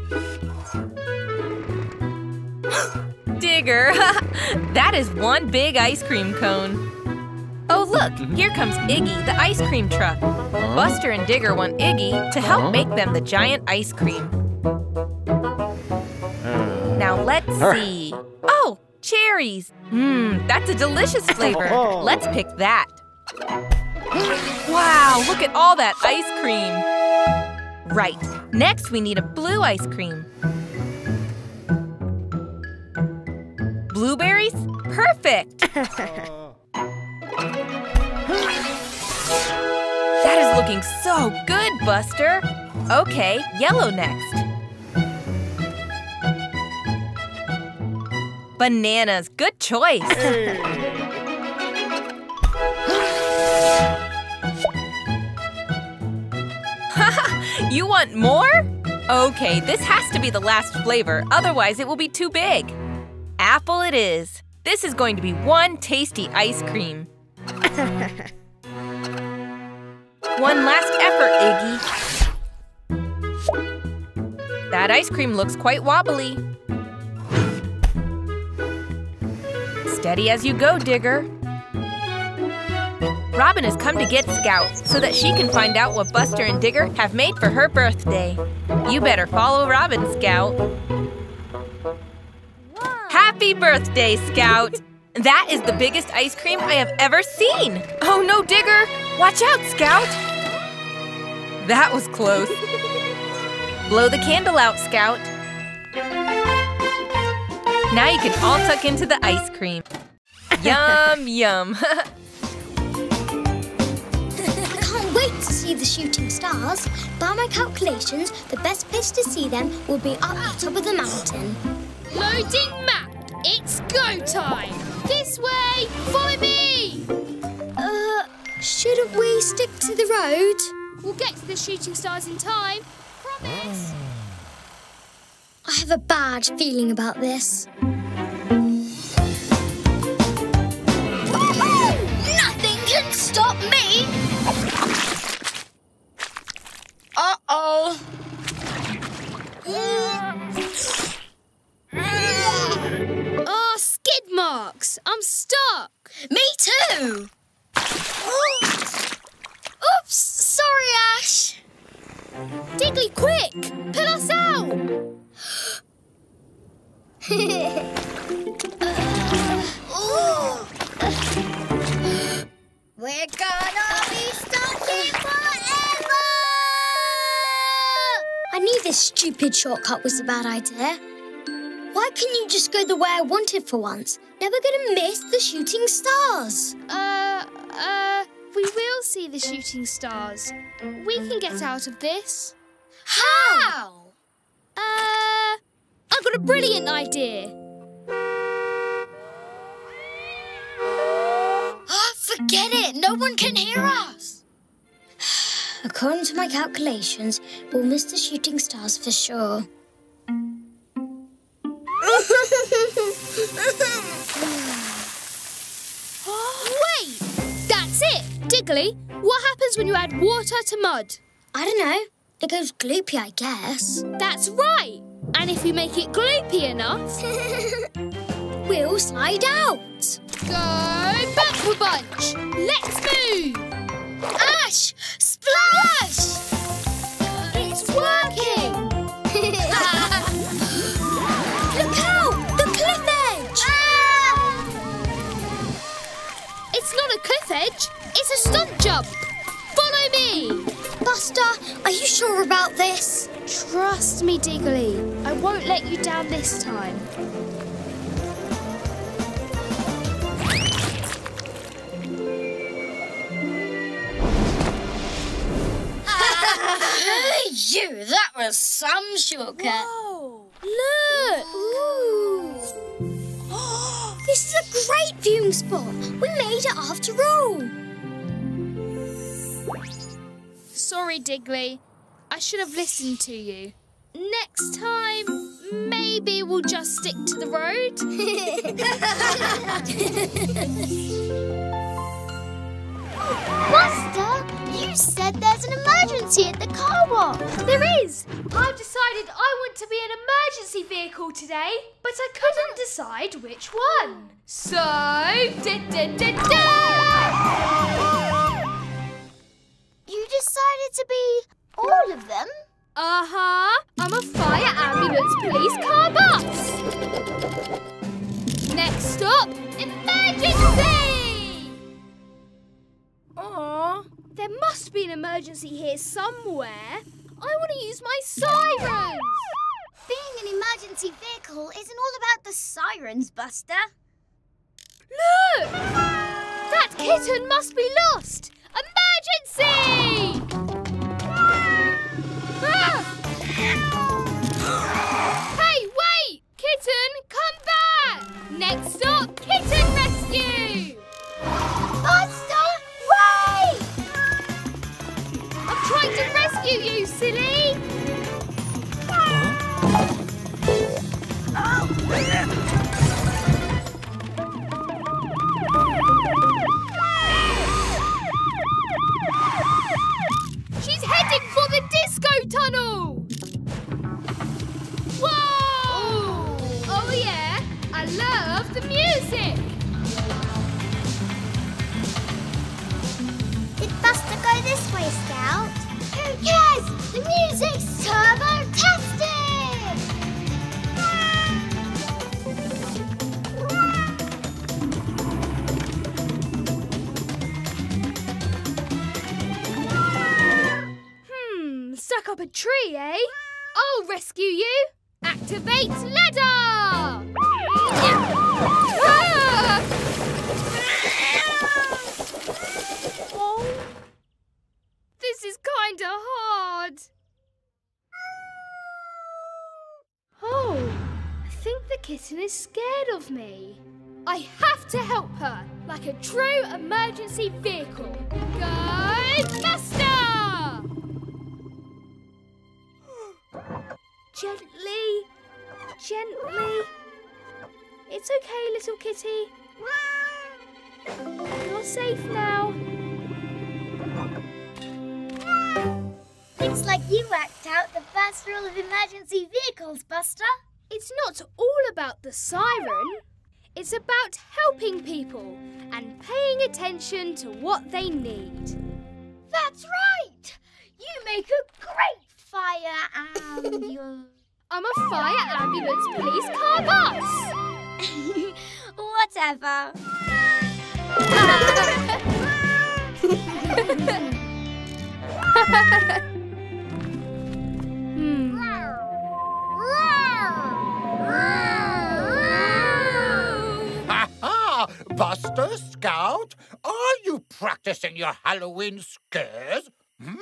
Digger, that is one big ice cream cone. Oh look, here comes Iggy, the ice cream truck. Buster and Digger want Iggy to help make them the giant ice cream. Now let's see. Oh! Cherries! Mmm, that's a delicious flavor. Let's pick that. Wow, look at all that ice cream. Right, next we need a blue ice cream. Blueberries? Perfect! That is looking so good, Buster. Okay, yellow next. Bananas, good choice. You want more? Okay, this has to be the last flavor, otherwise it will be too big. Apple it is. This is going to be one tasty ice cream. One last effort, Iggy. That ice cream looks quite wobbly. Steady as you go, Digger. Robin has come to get Scout so that she can find out what Buster and Digger have made for her birthday. You better follow Robin, Scout. Happy birthday, Scout! That is the biggest ice cream I have ever seen! Oh no, Digger! Watch out, Scout! That was close. Blow the candle out, Scout. Now you can all tuck into the ice cream. Yum, yum. I can't wait to see the shooting stars. By my calculations, the best place to see them will be up the top of the mountain. Loading map, it's go time. This way, follow me. Shouldn't we stick to the road? We'll get to the shooting stars in time, promise. I have a bad feeling about this. Oh, nothing can stop me! Uh-oh! Oh, skid marks! I'm stuck! Me too! Oops! Sorry, Ash! Digley, quick! Pull us out! We're gonna be stuck here forever! I knew this stupid shortcut was a bad idea. Why can't you just go the way I wanted for once? Now we're gonna miss the shooting stars. We will see the shooting stars. We can get out of this. How? I've got a brilliant idea. Forget it. No one can hear us. According to my calculations, we'll miss the shooting stars for sure. Wait! That's it! Digley, what happens when you add water to mud? I don't know. It goes gloopy, I guess. That's right! And if you make it gloopy enough... we'll slide out! Go backward bunch! Let's move! Ash! Splash! It's working! Look out! The cliff edge! Ah! It's not a cliff edge, it's a stunt jump! Follow me! Buster, are you sure about this? Trust me, Digley. I won't let you down this time. You, that was some shortcut. Whoa. Look! Ooh. This is a great viewing spot. We made it after all. Sorry, Digley. I should have listened to you. Next time, maybe we'll just stick to the road. Buster, you said there's an emergency at the car wash. There is. I've decided I want to be an emergency vehicle today, but I couldn't decide which one. So, you decided to be... all of them? Uh-huh. I'm a fire, ambulance, police, car, bus. Next stop, emergency! Aw, there must be an emergency here somewhere. I want to use my sirens. Being an emergency vehicle isn't all about the sirens, Buster. Look! That kitten must be lost. Emergency! Ah! Hey, wait! Kitten, come back! Next stop, kitten rescue! Buster, wait! I'm trying to rescue you, silly! She's heading for the disco tunnel! Whoa! Ooh. Oh yeah, I love the music! Did Buster go this way, Scout? Who cares? The music's turbo-tastic! Stuck up a tree, eh? I'll rescue you! Activate ladder! Oh, this is kinda hard. Oh, I think the kitten is scared of me. I have to help her, like a true emergency vehicle. Go, Buster! Gently, gently. It's okay, little kitty. You're safe now. Looks like you worked out the first rule of emergency vehicles, Buster. It's not all about the siren. It's about helping people and paying attention to what they need. That's right! You make a great fire ambulance. I'm a fire, ambulance, police, car, bus. Whatever. Ha ha! Buster, Scout, are you practicing your Halloween scares? Hmm?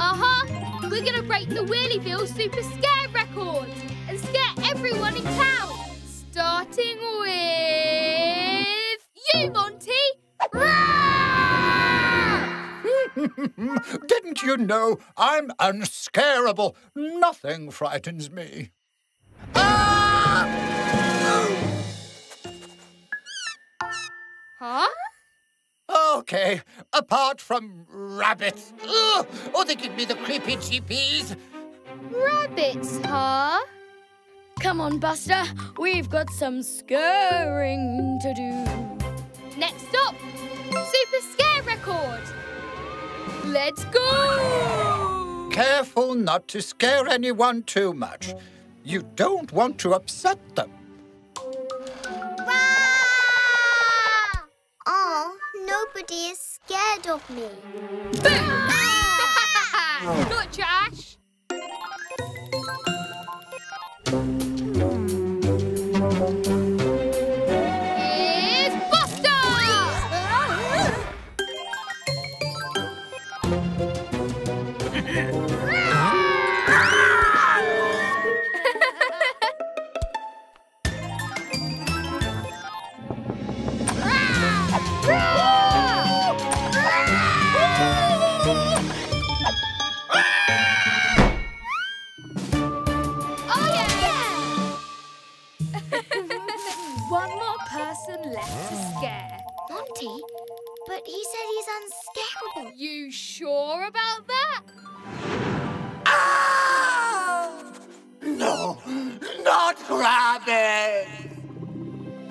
Uh-huh. We're going to break the Wheelieville Super Scare record and scare everyone in town. Starting with you, Monty. Didn't you know I'm unscarable? Nothing frightens me. Ah! Huh? Okay, apart from rabbits. Ugh! Oh, they give me the creepy cheapies. Rabbits, huh? Come on, Buster. We've got some scaring to do. Next up, Super Scare Record. Let's go! Careful not to scare anyone too much. You don't want to upset them. Oh, nobody is scared of me. Boom! Not Josh. It's Buster! Left to scare. Monty? But he said he's unscarable. You sure about that? Ah! No, not rabbits!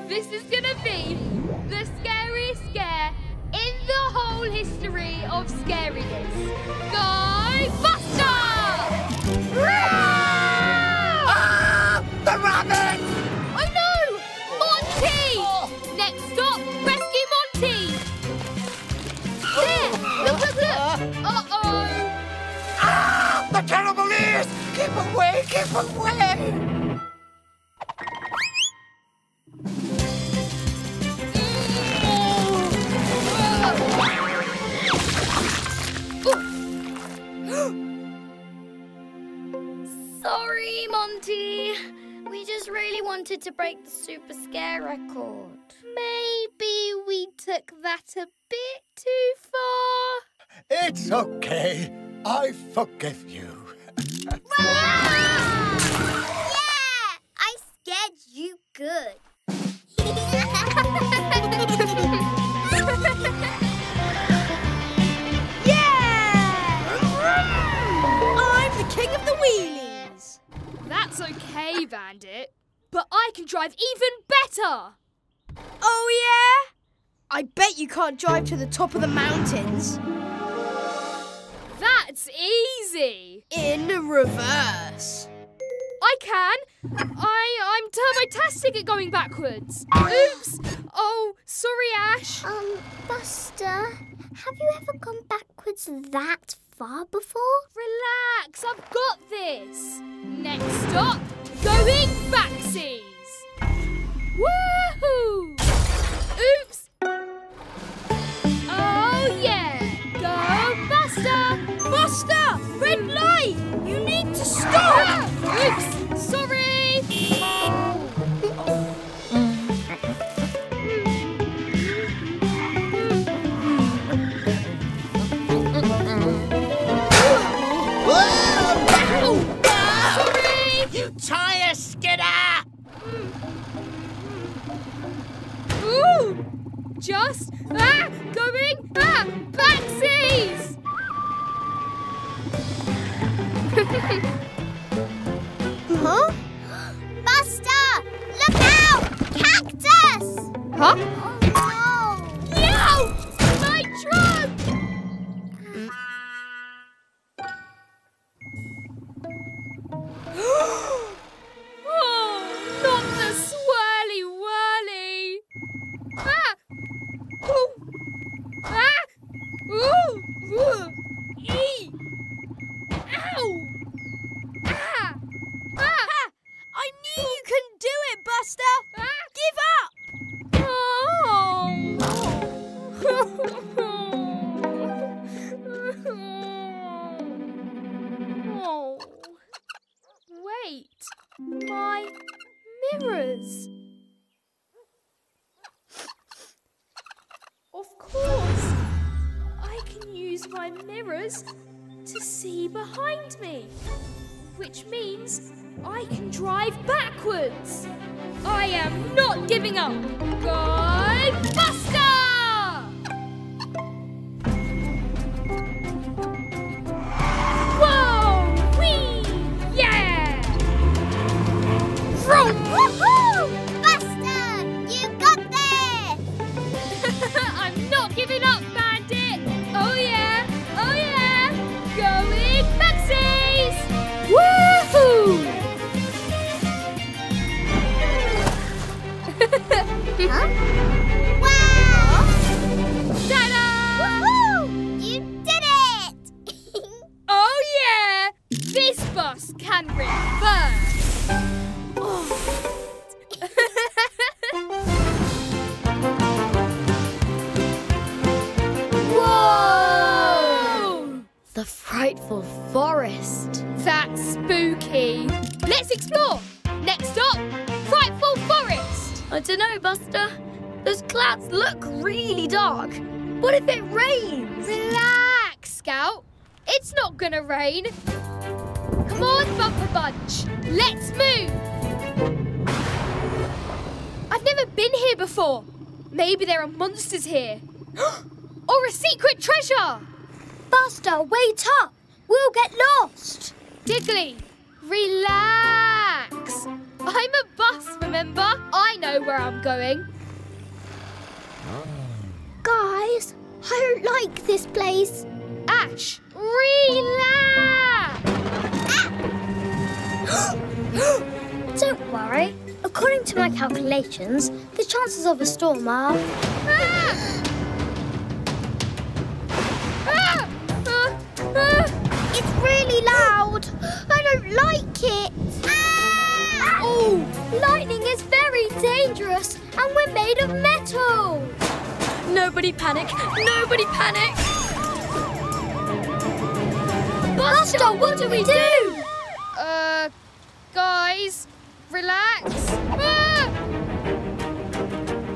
This is gonna be the scariest scare in the whole history of scariness. Go Buster! Ah! Ah! The rabbits! The terrible ears! Keep away! Keep away! Sorry, Monty. We just really wanted to break the Super Scare record. Maybe we took that a bit too far. It's okay. I forgive you. Yeah! I scared you good. Yeah! I'm the king of the wheelies. That's okay, Bandit. But I can drive even better. Oh, yeah? I bet you can't drive to the top of the mountains. That's easy. In reverse. I can. I'm turbo-tastic at going backwards. Oops. Oh, sorry, Ash. Buster, have you ever gone backwards that far before? Relax, I've got this. Next up, going backsies. Woohoo! Oops. Oh yeah. Go Buster! Buster! Red light! You need to stop! Oops! Sorry! Sorry! You tire skidder! Ooh! Just going backsies! Huh? Buster! Look out! Cactus! Huh? Oh no! Yow! My trunk! Oh, not the swirly whirly! Ah! Ooh. Ah! Ooh! Ooh! Eee! Ow! Ah! Ah! Ah! I knew you couldn't do it, Buster! Ah! Give up! Oh! Wait! My mirrors! Of course, I can use my cameras to see behind me, which means I can drive backwards. I am not giving up. Go, Buster! Huh? Wow! Ta-da! Woohoo! You did it! Oh yeah! This bus can reverse! Oh. Whoa! The frightful forest. That's spooky. Let's explore! Next stop, Frightful Forest! I don't know, Buster. Those clouds look really dark. What if it rains? Relax, Scout. It's not gonna rain. Come on, Bumper Bunch. Let's move. I've never been here before. Maybe there are monsters here. Or a secret treasure. Buster, wait up. We'll get lost. Digley, relax. I'm a bus, remember? I know where I'm going. Guys, I don't like this place. Ash, relax! Ah! Don't worry. According to my calculations, the chances of a storm are... Ah! Ah! It's really loud. I don't like it. Oh, lightning is very dangerous, and we're made of metal. Nobody panic! Nobody panic! Buster, what do we do? Guys, relax. Ah!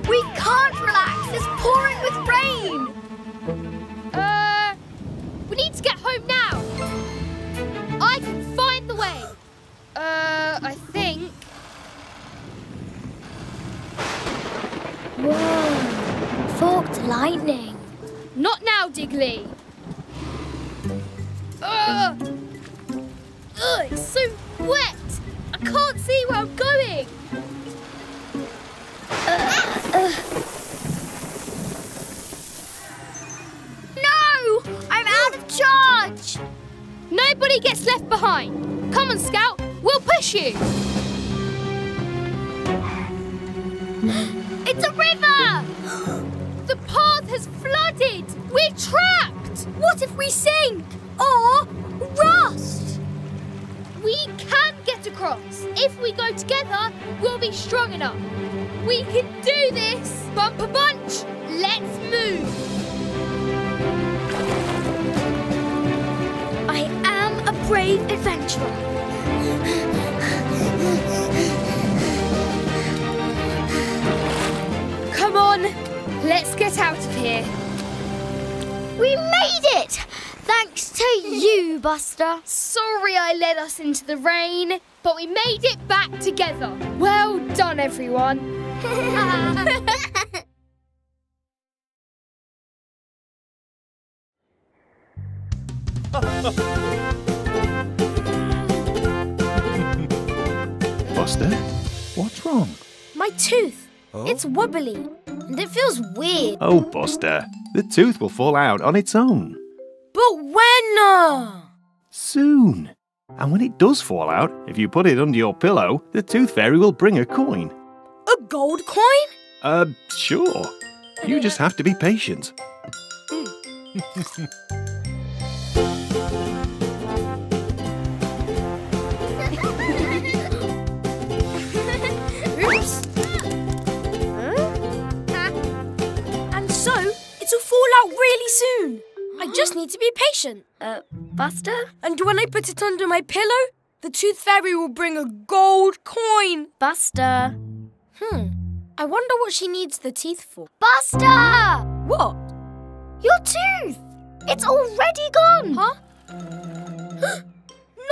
We can't relax. It's pouring with rain. We need to get home now. I can find the way. I think. Whoa! Forked lightning. Not now, Digley. It's so wet. I can't see where I'm going. No! I'm out of charge. Nobody gets left behind. Come on, Scout. We'll push you. It's a river! The path has flooded! We're trapped! What if we sink? Or rust? We can get across. If we go together, we'll be strong enough. We can do this! Bumper Bunch, let's move! I am a brave adventurer. Come on, let's get out of here. We made it! Thanks to you, Buster. Sorry I led us into the rain, but we made it back together. Well done, everyone. Buster, what's wrong? My tooth. Oh? It's wobbly, and it feels weird. Oh, Buster, the tooth will fall out on its own. But when? Soon. And when it does fall out, if you put it under your pillow, the tooth fairy will bring a coin. A gold coin? Sure. You just have to be patient. It'll fall out really soon. I just need to be patient. Buster? And when I put it under my pillow, the Tooth Fairy will bring a gold coin. Buster. I wonder what she needs the teeth for. Buster! What? Your tooth. It's already gone! Huh?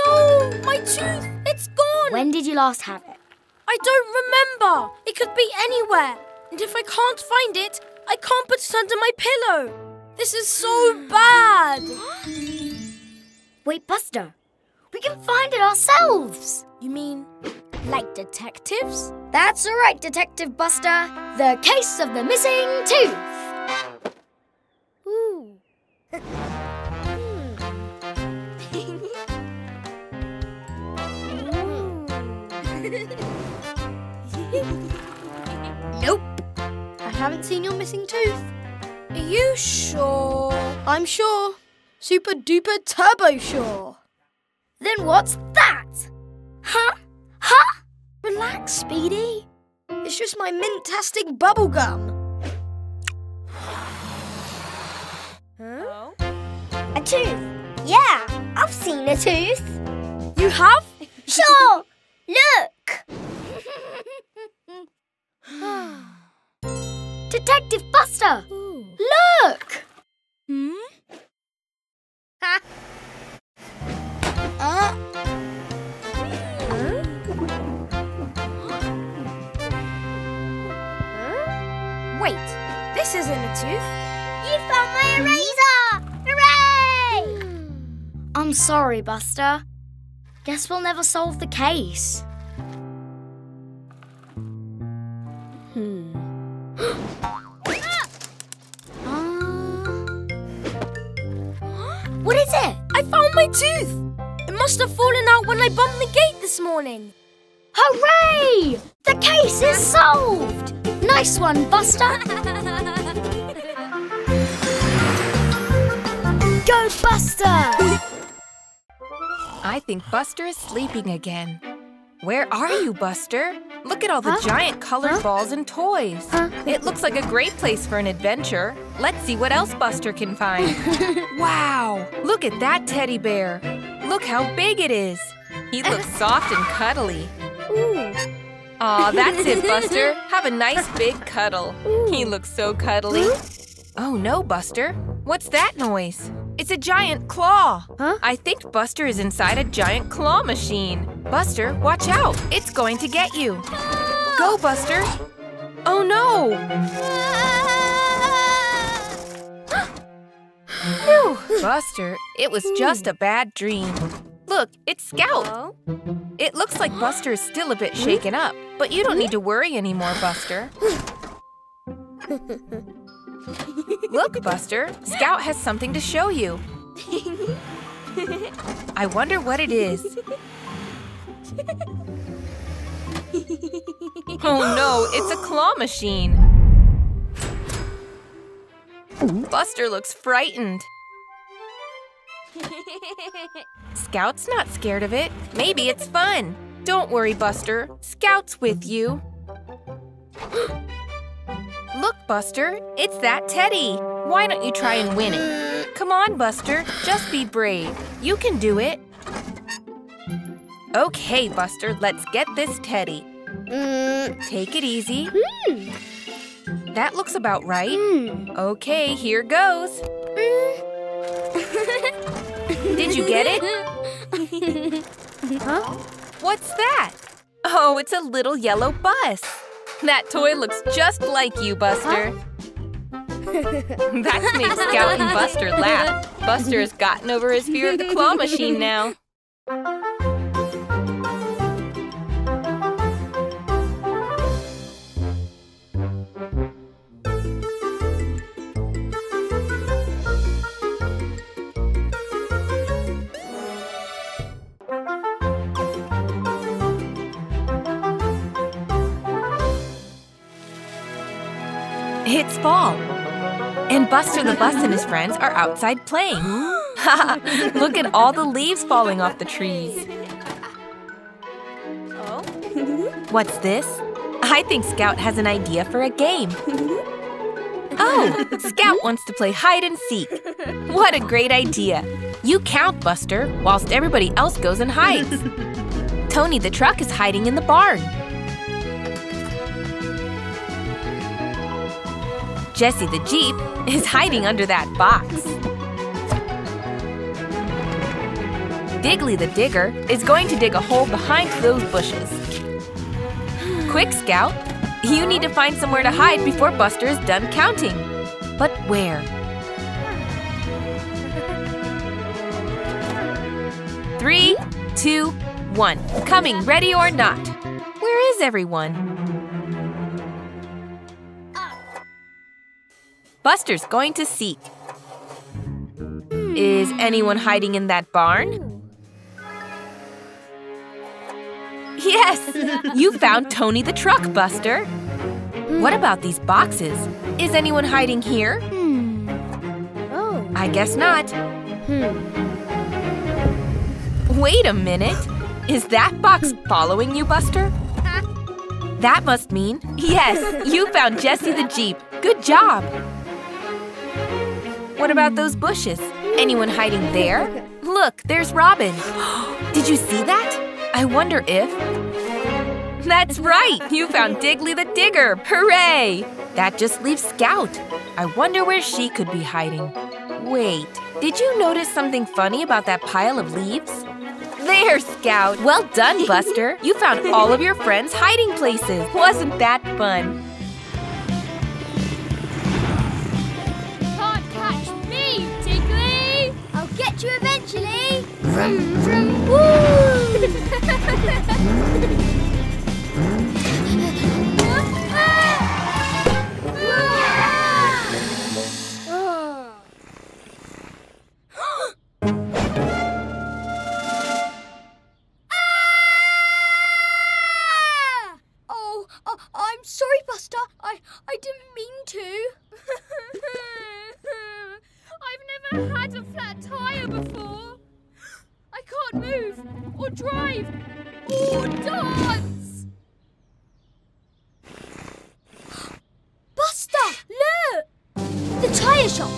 No! My tooth! It's gone! When did you last have it? I don't remember! It could be anywhere! And if I can't find it, I can't put it under my pillow! This is so bad! Wait, Buster! We can find it ourselves! You mean, like detectives? That's right, Detective Buster! The case of the missing tooth! Ooh. Nope. I haven't seen your missing tooth. Are you sure? I'm sure. Super duper turbo sure. Then what's that? Huh? Huh? Relax, Speedy. It's just my mint-tastic bubblegum. Huh? A tooth. Yeah, I've seen a tooth. You have? Sure. Look! Detective Buster! Ooh. Look! Hmm? Ha! Wait, this isn't a tooth. You found my eraser! Hooray! I'm sorry, Buster. Guess we'll never solve the case. What is it? I found my tooth! It must have fallen out when I bumped the gate this morning. Hooray! The case is solved! Nice one, Buster! Go, Buster! I think Buster is sleeping again. Where are you, Buster? Look at all the giant colored balls and toys. It looks like a great place for an adventure. Let's see what else Buster can find. Wow! Look at that teddy bear. Look how big it is. He looks soft and cuddly. Ooh. Aw, that's it, Buster. Have a nice big cuddle. Ooh. He looks so cuddly. Oh no, Buster. What's that noise? It's a giant claw. Huh? I think Buster is inside a giant claw machine. Buster, watch out. It's going to get you. Ah! Go, Buster. Oh, no. Ah! Buster, it was just a bad dream. Look, it's Scout. Hello? It looks like Buster is still a bit shaken up, but you don't need to worry anymore, Buster. Look, Buster, Scout has something to show you. I wonder what it is. Oh no, it's a claw machine. Buster looks frightened. Scout's not scared of it. Maybe it's fun. Don't worry, Buster. Scout's with you. Look, Buster, it's that teddy. Why don't you try and win it? Come on, Buster, just be brave. You can do it. Okay, Buster, let's get this teddy. Take it easy. That looks about right. Okay, here goes. Did you get it? Huh? What's that? Oh, it's a little yellow bus. That toy looks just like you, Buster. That's made Scout and Buster laugh. Buster has gotten over his fear of the claw machine now. It's fall, and Buster the Bus and his friends are outside playing. Look at all the leaves falling off the trees. What's this? I think Scout has an idea for a game. Oh, Scout wants to play hide and seek. What a great idea. You count, Buster, whilst everybody else goes and hides. Tony the truck is hiding in the barn. Jesse the Jeep is hiding under that box. Digley the digger is going to dig a hole behind those bushes. Quick, Scout! You need to find somewhere to hide before Buster is done counting. But where? 3, 2, 1. Coming, ready or not. Where is everyone? Buster's going to seek. Is anyone hiding in that barn? Yes! You found Tony the truck, Buster! What about these boxes? Is anyone hiding here? Oh. I guess not. Wait a minute! Is that box following you, Buster? That must mean… Yes! You found Jesse the Jeep! Good job! What about those bushes? Anyone hiding there? Look, there's Robin. Did you see that? I wonder if… That's right! You found Digley the Digger! Hooray! That just leaves Scout. I wonder where she could be hiding. Wait, did you notice something funny about that pile of leaves? There, Scout! Well done, Buster! You found all of your friends' hiding places. Wasn't that fun? Get you eventually! Vroom, vroom, Oh, I'm sorry, Buster. I didn't mean to. I've never had a flat tire before. I can't move, or drive, or dance. Buster, look! The tire shop.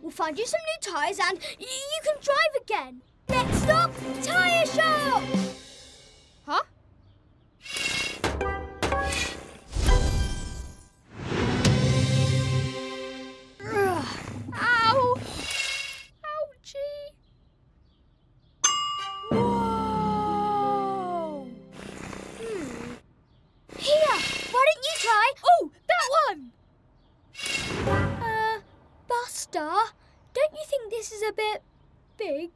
We'll find you some new tires and you can drive again. Next stop, tire shop! Huh? Don't you think this is a bit big?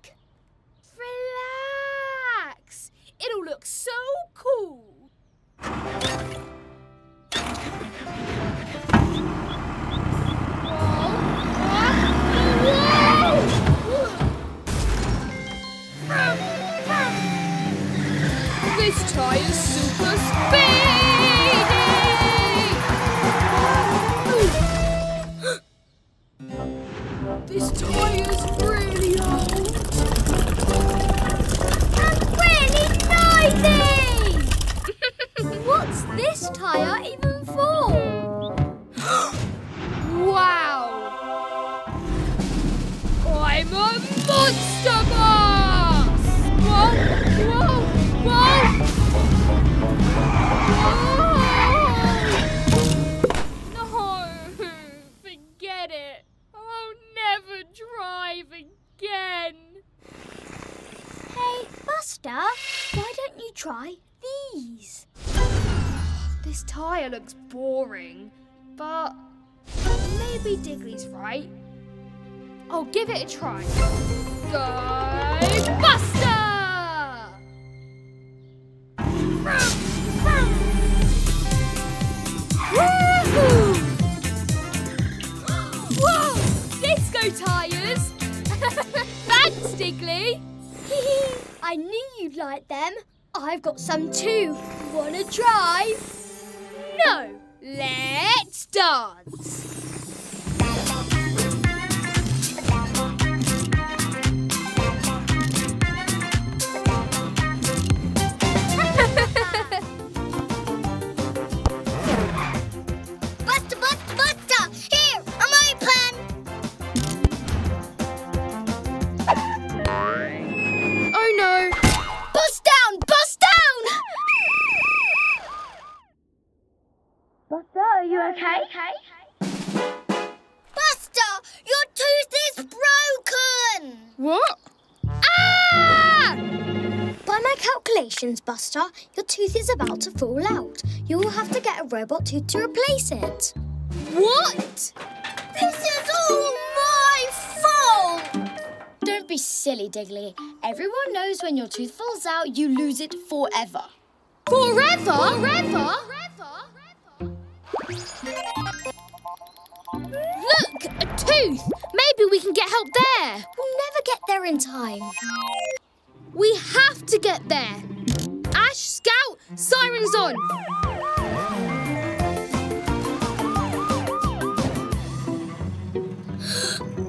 Relax! It'll look so cool! Whoa. This tie is super speedy! This tire's really old. And really noisy! What's this tire even for? Wow! I'm a monster boss! Whoa, whoa, whoa! Oh. No, forget it. Never drive again. Hey, Buster, why don't you try these? This tire looks boring, but maybe Digley's right. I'll give it a try. Go, Buster! Tires. Thanks, Digley. I knew you'd like them. I've got some too. Wanna try? No. Let's dance. Buster, are you okay? calculations, Buster. Your tooth is about to fall out. You will have to get a robot tooth to replace it. What? This is all my fault! Don't be silly, Digley. Everyone knows when your tooth falls out, you lose it forever. Forever? Forever? Look! A tooth! Maybe we can get help there. We'll never get there in time. We have to get there. Ash, Scout, sirens on.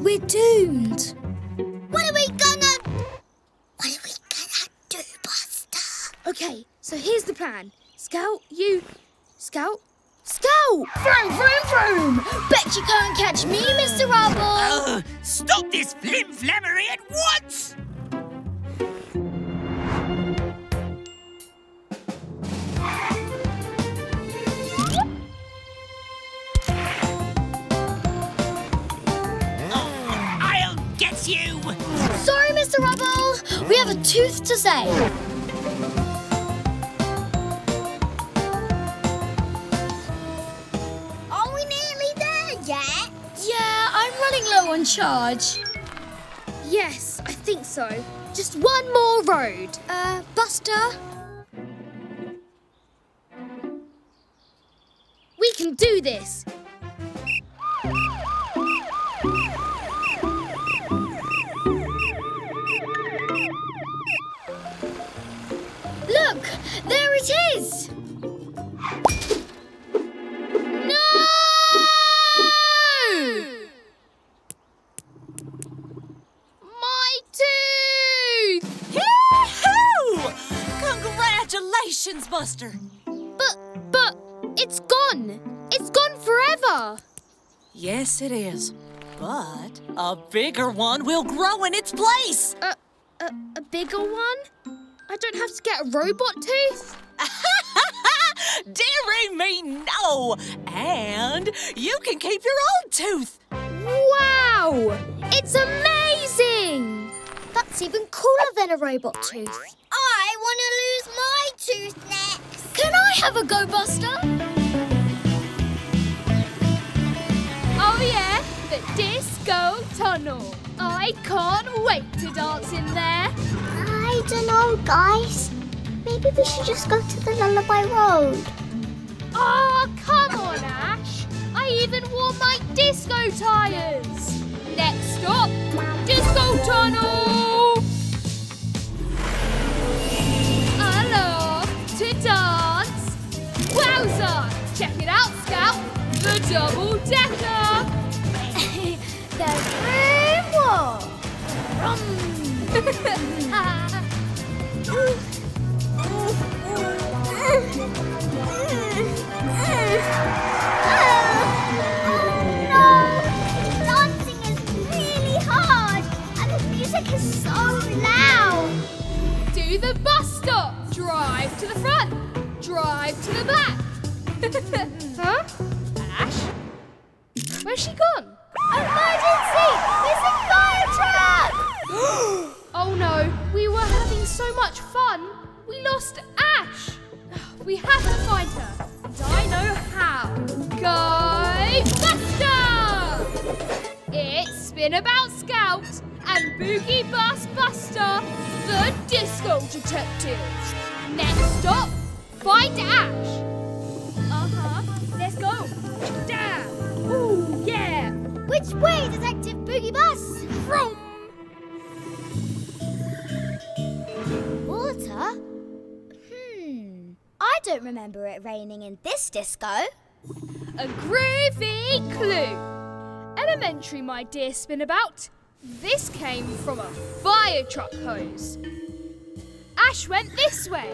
We're doomed. What are we gonna do, Buster? Okay, so here's the plan. Scout, you... Scout! Vroom, vroom, vroom! Bet you can't catch me, Mr. Rubble! Stop this flim-flammery at once! I'll get you! Sorry, Mr. Rubble! We have a tooth to save. On charge. Yes, I think so. Just one more road. Buster? We can do this. Look, there it is. Buster. But it's gone. It's gone forever. Yes, it is. But a bigger one will grow in its place. A bigger one? I don't have to get a robot tooth? Dearie me, no. And you can keep your old tooth. Wow! It's amazing. That's even cooler than a robot tooth. I want to lose my tooth next. Can I have a go, Buster? Oh, yeah, the disco tunnel. I can't wait to dance in there. I don't know, guys. Maybe we should just go to the Lullaby Road. Oh, come on, Ash. I even wore my disco tires. Next stop, disco tunnel. To dance. Wowza! Check it out, Scout. The double-decker. The green wall. Oh, no! Dancing is really hard, and the music is so loud. Do the bus stop. Drive to the front, drive to the back. Huh? Ash? Where's she gone? Emergency! There's a fire truck! Oh no, we were having so much fun. We lost Ash. We have to find her, and I know how. Go Buster! It's Spinabout Scout and Boogie Bass Buster, the Disco Detectives. Next stop, find Ash. Let's go. Down. Ooh, yeah. Which way, Detective Boogie Bus? Vroom. Water? I don't remember it raining in this disco. A groovy clue. Elementary, my dear Spinabout. This came from a fire truck hose. Ash went this way.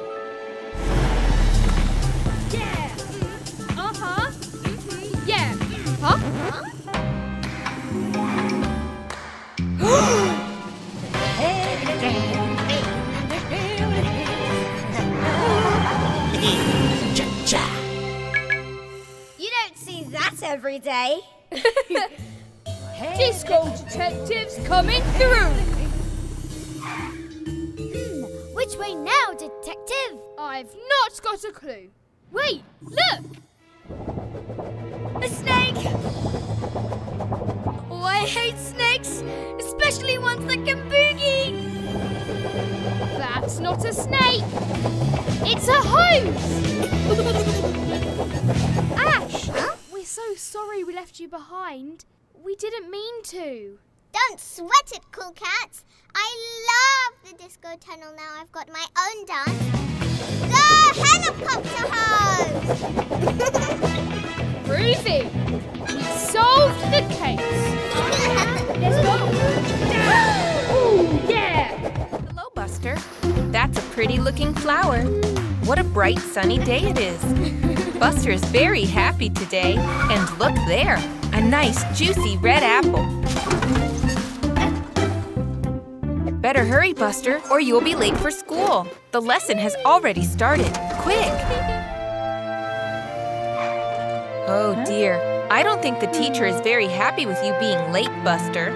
Yeah. Yeah. You don't see that every day. Disco detectives coming through. Which way now, Detective? I've not got a clue. Wait, look! A snake! Oh, I hate snakes, especially ones that can boogie! That's not a snake! It's a hose! Ash, we're so sorry we left you behind. We didn't mean to. Don't sweat it, cool cats. I love the disco tunnel now I've got my own dance. Go helicopter hose! Groovy! We solved the case. Let's go! Ooh, yeah! Hello, Buster. That's a pretty looking flower. What a bright sunny day it is. Buster is very happy today. And look there, a nice juicy red apple. Better hurry, Buster, or you'll be late for school. The lesson has already started. Quick! Oh dear, I don't think the teacher is very happy with you being late, Buster.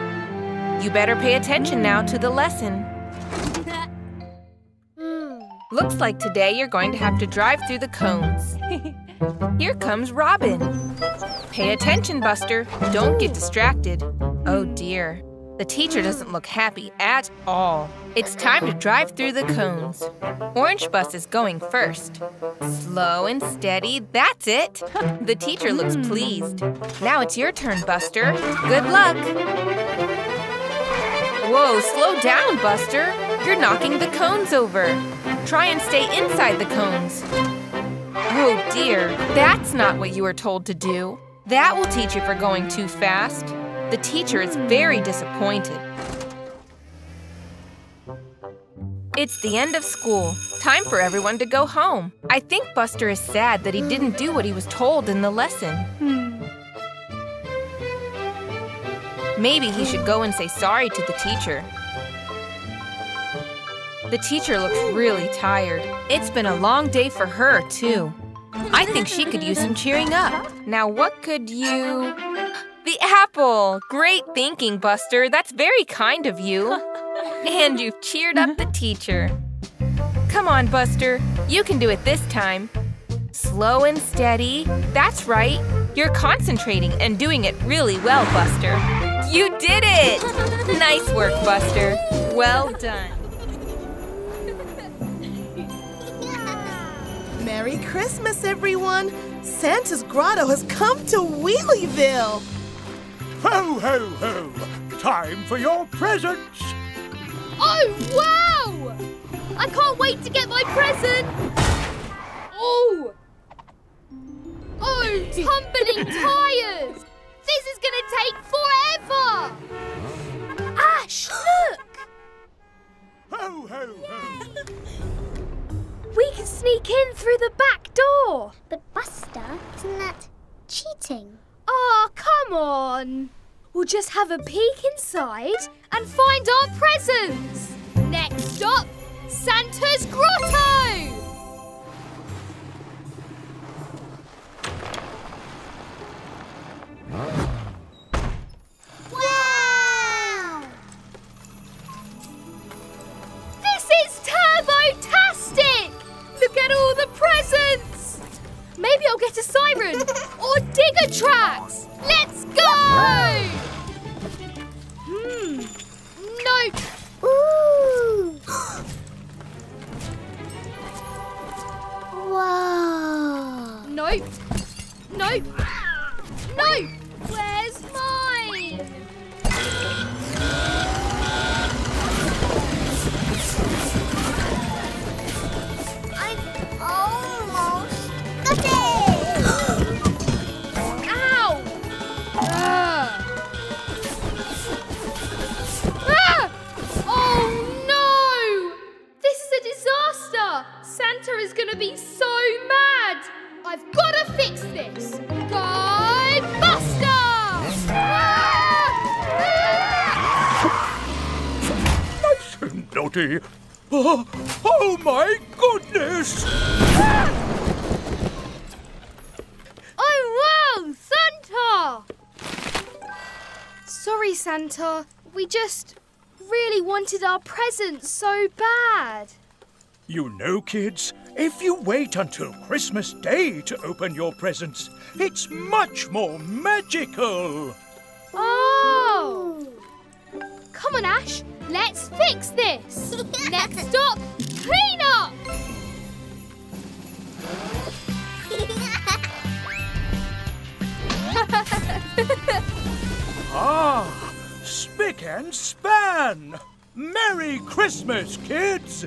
You better pay attention now to the lesson. Looks like today you're going to have to drive through the cones. Here comes Robin. Pay attention, Buster. Don't get distracted. Oh dear. The teacher doesn't look happy at all. It's time to drive through the cones. Orange Bus is going first. Slow and steady, that's it. The teacher looks pleased. Now it's your turn, Buster. Good luck. Whoa, slow down, Buster. You're knocking the cones over. Try and stay inside the cones. Oh dear, that's not what you were told to do. That will teach you for going too fast. The teacher is very disappointed. It's the end of school. Time for everyone to go home. I think Buster is sad that he didn't do what he was told in the lesson. Maybe he should go and say sorry to the teacher. The teacher looks really tired. It's been a long day for her, too. I think she could use some cheering up. Now what could you... The apple! Great thinking, Buster. That's very kind of you. And you've cheered up the teacher. Come on, Buster. You can do it this time. Slow and steady. That's right. You're concentrating and doing it really well, Buster. You did it! Nice work, Buster. Well done. Merry Christmas, everyone. Santa's grotto has come to Wheelieville. Ho, ho, ho! Time for your presents! Oh, wow! I can't wait to get my present! Oh! Oh, tumbling tires! This is gonna take forever! Ash, look! Ho, ho, ho! We can sneak in through the back door! But Buster, isn't that cheating? Oh, come on! We'll just have a peek inside and find our presents! Next stop, Santa's Grotto! Wow! This is turbo-tastic! Look at all the presents! Maybe I'll get a siren! Or digger tracks! Let's go! No! Ooh! Whoa! Nope! Nope! Nope! Where's mine? I've almost got it! Santa is gonna be so mad! I've gotta fix this! Go Buster! Nice and naughty! Oh my goodness! Oh wow, Santa! Sorry, Santa. We just really wanted our presents so bad. You know, kids, if you wait until Christmas Day to open your presents, it's much more magical. Oh! Come on, Ash, let's fix this. Next stop, clean up. Ah, spick and span. Merry Christmas, kids!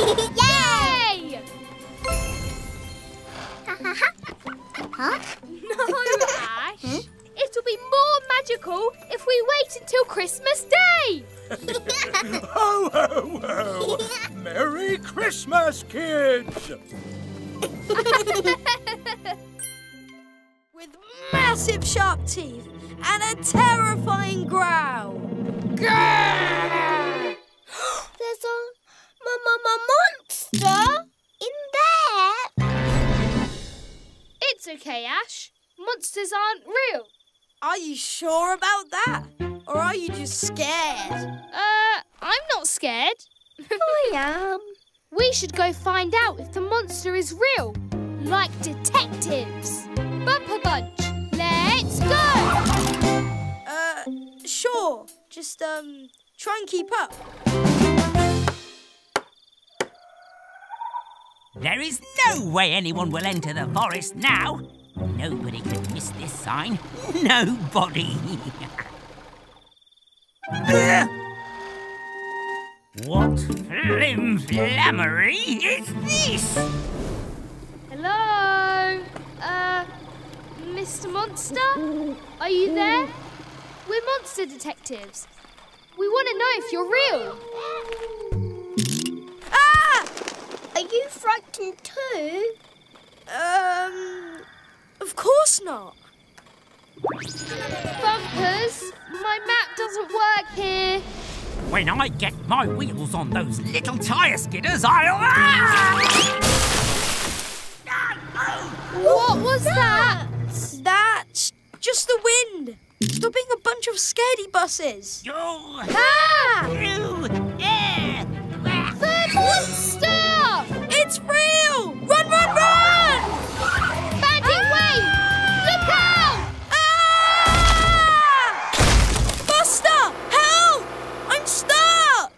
Yay! Huh? No, Ash. It'll be more magical if we wait until Christmas Day. Ho, ho, ho! Merry Christmas, kids! With massive sharp teeth and a terrifying growl. Grrrr! There's a monster in there. It's okay, Ash. Monsters aren't real. Are you sure about that? Or are you just scared? I'm not scared. I am. We should go find out if the monster is real, like detectives. Bumper Bunch, let's go! Sure. Just, try and keep up. There is no way anyone will enter the forest now. Nobody could miss this sign. Nobody. What flimflammery is this? Hello? Mr. Monster? Are you there? We're monster detectives. We want to know if you're real. Ah! Are you frightened too? Of course not. Bumpers, my map doesn't work here. When I get my wheels on those little tyre skidders, I'll... What was that? That's just the wind. Stop being a bunch of scaredy buses. Oh. Ah! Yeah. The monster! It's real! Run, run, run! Bandit Wave! Look out! Ah! Buster! Help! I'm stuck!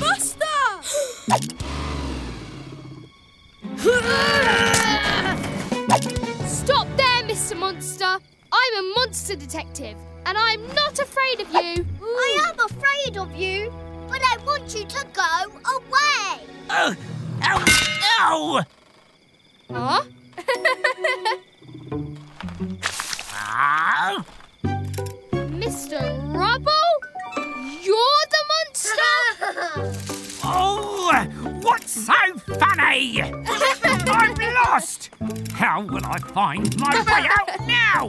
Buster! Stop there, Mr. Monster. I'm a monster detective, and I'm not afraid of you. Ooh. I am afraid of you, but I want you to go away. Oh, ow, ow. Huh? Mr. Rubble, you're the monster? Oh, what's so funny? I'm lost. How will I find my way out now?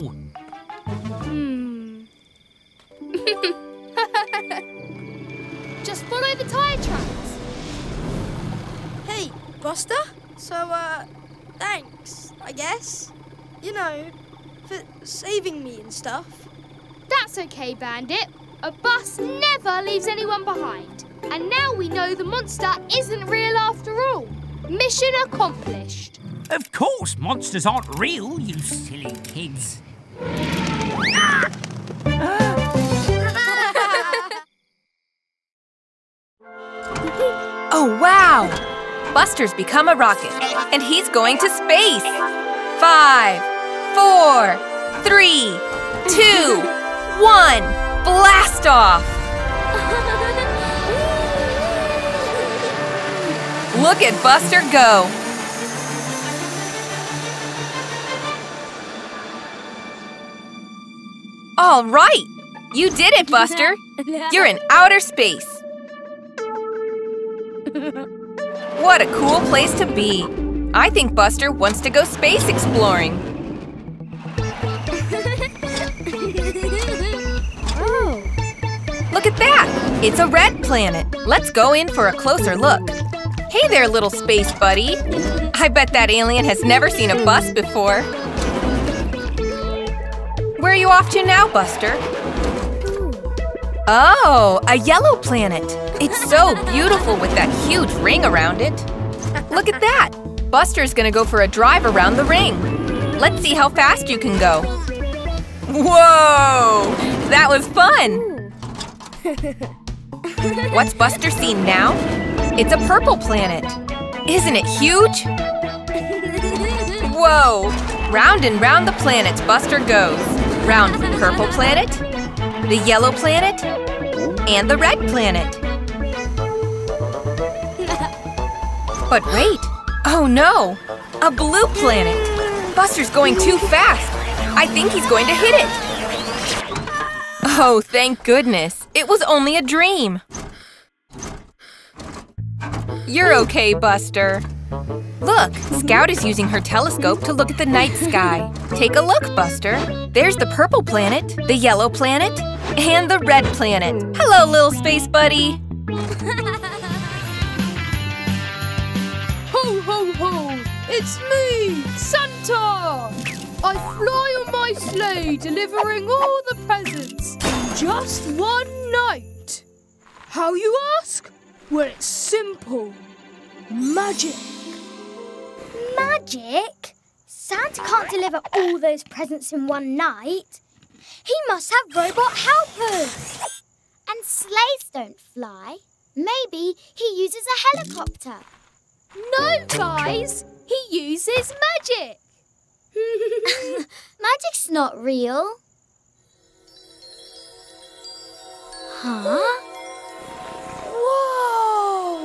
Just follow the tyre tracks. Hey, Buster. So, thanks, I guess. You know, for saving me and stuff. That's okay, Bandit. A bus never leaves anyone behind. And now we know the monster isn't real after all. Mission accomplished. Of course monsters aren't real, you silly kids. Ah! Oh, wow! Buster's become a rocket, and he's going to space. 5, 4, 3, 2, 1, blast off! Look at Buster go! All right! You did it, Buster! You're in outer space! What a cool place to be! I think Buster wants to go space exploring! Oh. Look at that! It's a red planet! Let's go in for a closer look! Hey there, little space buddy. I bet that alien has never seen a bus before. Where are you off to now, Buster? Oh, a yellow planet! It's so beautiful with that huge ring around it! Look at that! Buster's gonna go for a drive around the ring! Let's see how fast you can go! Whoa! That was fun! What's Buster seen now? It's a purple planet! Isn't it huge? Whoa! Round and round the planets Buster goes! Round the purple planet, the yellow planet, and the red planet. But wait! Oh no! A blue planet! Buster's going too fast! I think he's going to hit it! Oh, thank goodness! It was only a dream! You're okay, Buster. Look, Scout is using her telescope to look at the night sky. Take a look, Buster. There's the purple planet, the yellow planet, and the red planet. Hello, little space buddy! Ho, ho, ho! It's me, Santa! I fly on my sleigh, delivering all the presents in just one night. How, you ask? Well, it's simple. Magic. Magic? Santa can't deliver all those presents in one night. He must have robot helpers. And sleighs don't fly. Maybe he uses a helicopter. No, guys. He uses magic. Magic's not real. Huh? Whoa!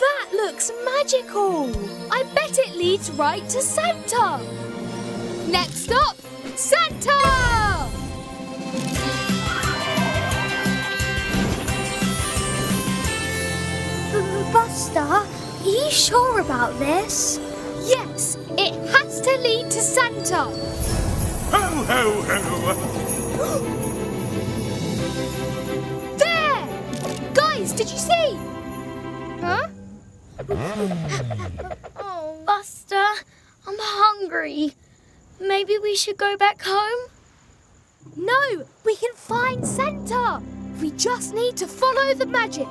That looks magical! I bet it leads right to Santa! Next up, Santa! Buster, are you sure about this? Yes, it has to lead to Santa! Ho, ho, ho! There! Guys, did you see? Huh? Oh, Buster, I'm hungry. Maybe we should go back home? No, we can find Santa. We just need to follow the magic.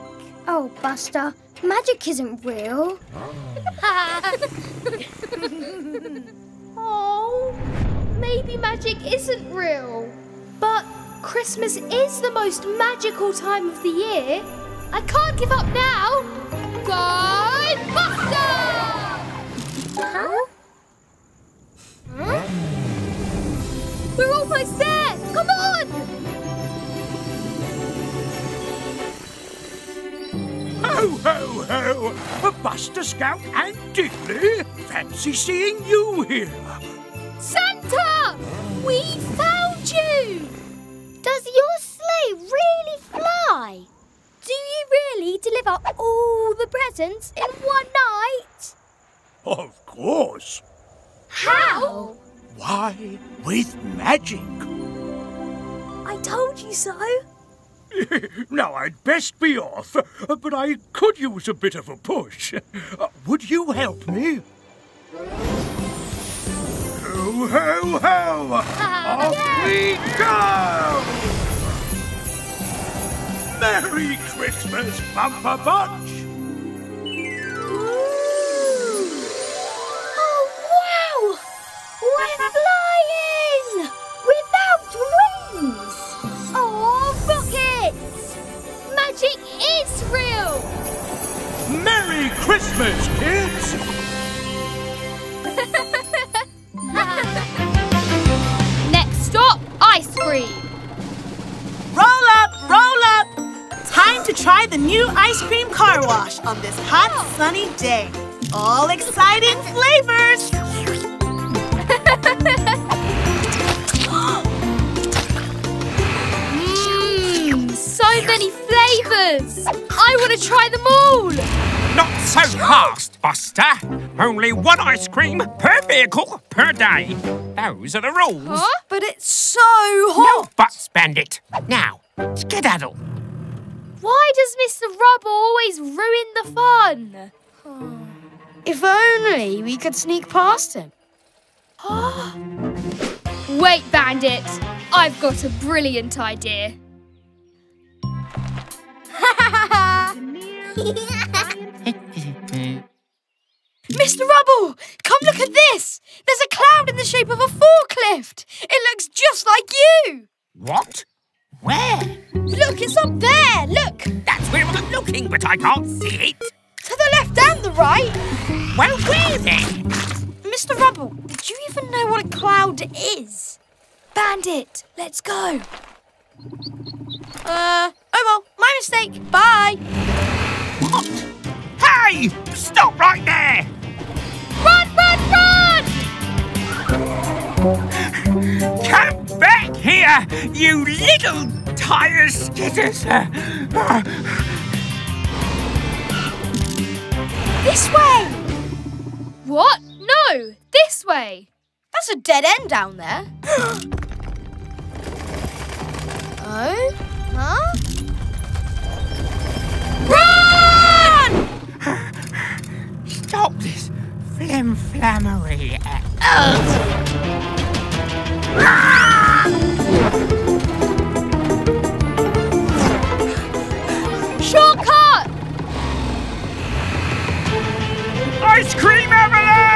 Oh, Buster, magic isn't real. Oh, maybe magic isn't real. But Christmas is the most magical time of the year. I can't give up now. Go, Buster! Huh? Huh? We're almost there! Come on! Ho, ho, ho! Buster, Scout and Digley! Fancy seeing you here! Santa! We found you! Does your sleigh really fly? Do you really deliver all the presents in one night? Of course. How? Why, with magic. I told you so. Now I'd best be off, but I could use a bit of a push. Would you help me? Ho, ho, ho! Off we go! Merry Christmas, Bumper Bunch! Oh, wow! We're flying! Without wings! Oh, rockets! Magic is real! Merry Christmas, kids! Next stop, ice cream! Roll up, roll up! Time to try the new ice cream car wash on this hot, sunny day. All exciting flavors! So many flavors! I want to try them all! Not so fast, Buster! Only one ice cream per vehicle per day. Those are the rules. Huh? But it's so hot! No buts, Bandit. Now, skedaddle. Why does Mr. Rubble always ruin the fun? Oh. If only we could sneak past him. Wait, Bandit. I've got a brilliant idea. Mr. Rubble, come look at this! There's a cloud in the shape of a forklift! It looks just like you! What? Where? Look, it's up there! Look! That's where I'm looking, but I can't see it! To the left and the right! Well, where then? Mr. Rubble, did you even know what a cloud is? Bandit, let's go! Oh well, my mistake. Bye! What? Hey! Stop right there! Run, run, run! Come back here, you little tire skitters! This way! What? No, this way! That's a dead end down there. Oh? Huh? Run! Stop this flim-flammery. Shortcut! Ice cream avalanche!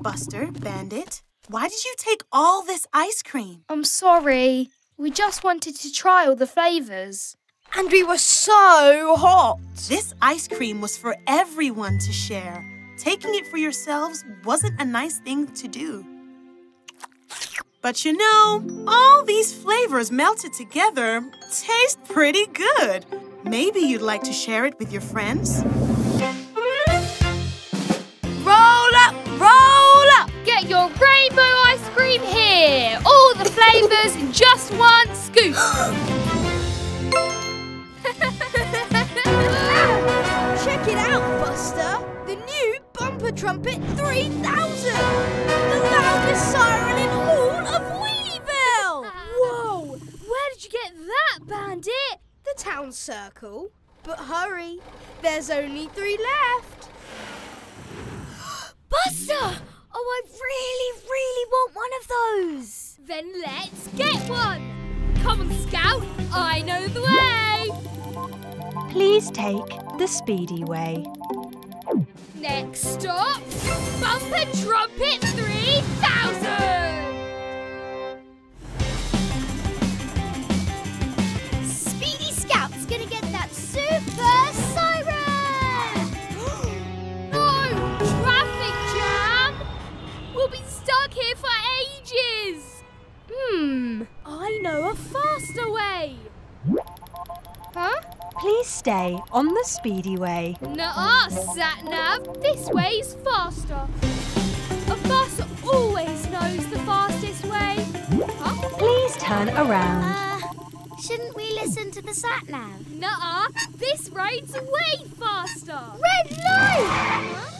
Buster, Bandit, why did you take all this ice cream? I'm sorry. We just wanted to try all the flavours. And we were so hot. This ice cream was for everyone to share. Taking it for yourselves wasn't a nice thing to do. But you know, all these flavours melted together taste pretty good. Maybe you'd like to share it with your friends? Roll up! Roll up! Get your rainbow ice cream here! All the flavours in just one scoop! Check it out, Buster! The new Bumper Trumpet 3000! The loudest siren in all of Wheelieville! Whoa! Where did you get that, Bandit? The town circle. But hurry, there's only 3 left! Buster! Oh, I really want one of those. Then let's get one. Come on, Scout. I know the way. Please take the speedy way. Next stop, Bumper Trumpet 3000. Speedy Scout's gonna get that super siren. Here for ages. I know a faster way. Huh? Please stay on the speedy way. Nuh-uh, sat-nav. This way's faster. A bus always knows the fastest way. Huh? Please turn around. Shouldn't we listen to the sat-nav? Nuh-uh, this road's way faster. Red light! Huh?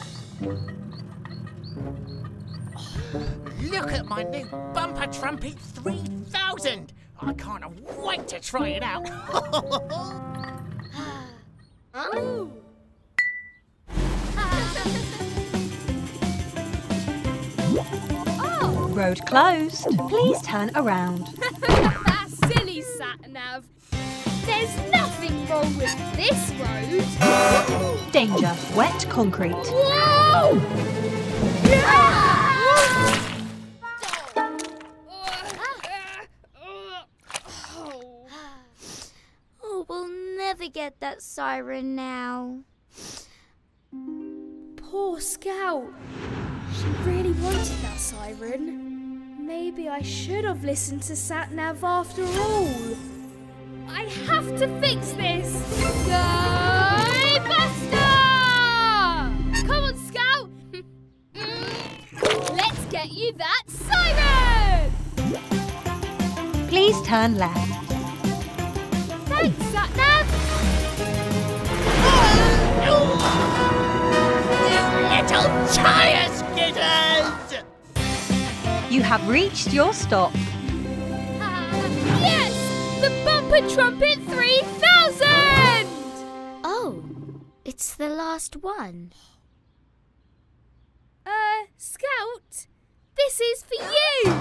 Look at my new Bumper Trumpet 3000! I can't wait to try it out! Oh. Oh. Road closed. Please turn around. That silly sat-nav. There's nothing wrong with this road. Danger. Wet concrete. Whoa! Yeah! Oh, we'll never get that siren now. Poor Scout. She really wanted that siren. Maybe I should have listened to Sat-Nav after all. I have to fix this. Go, Buster! Come on, Scout. Let's get you that siren! Please turn left. Thanks, Sat-Nav! You little tire skitters! You have reached your stop. Yes! The Bumper Trumpet 3000! Oh. It's the last one. Scout, this is for you!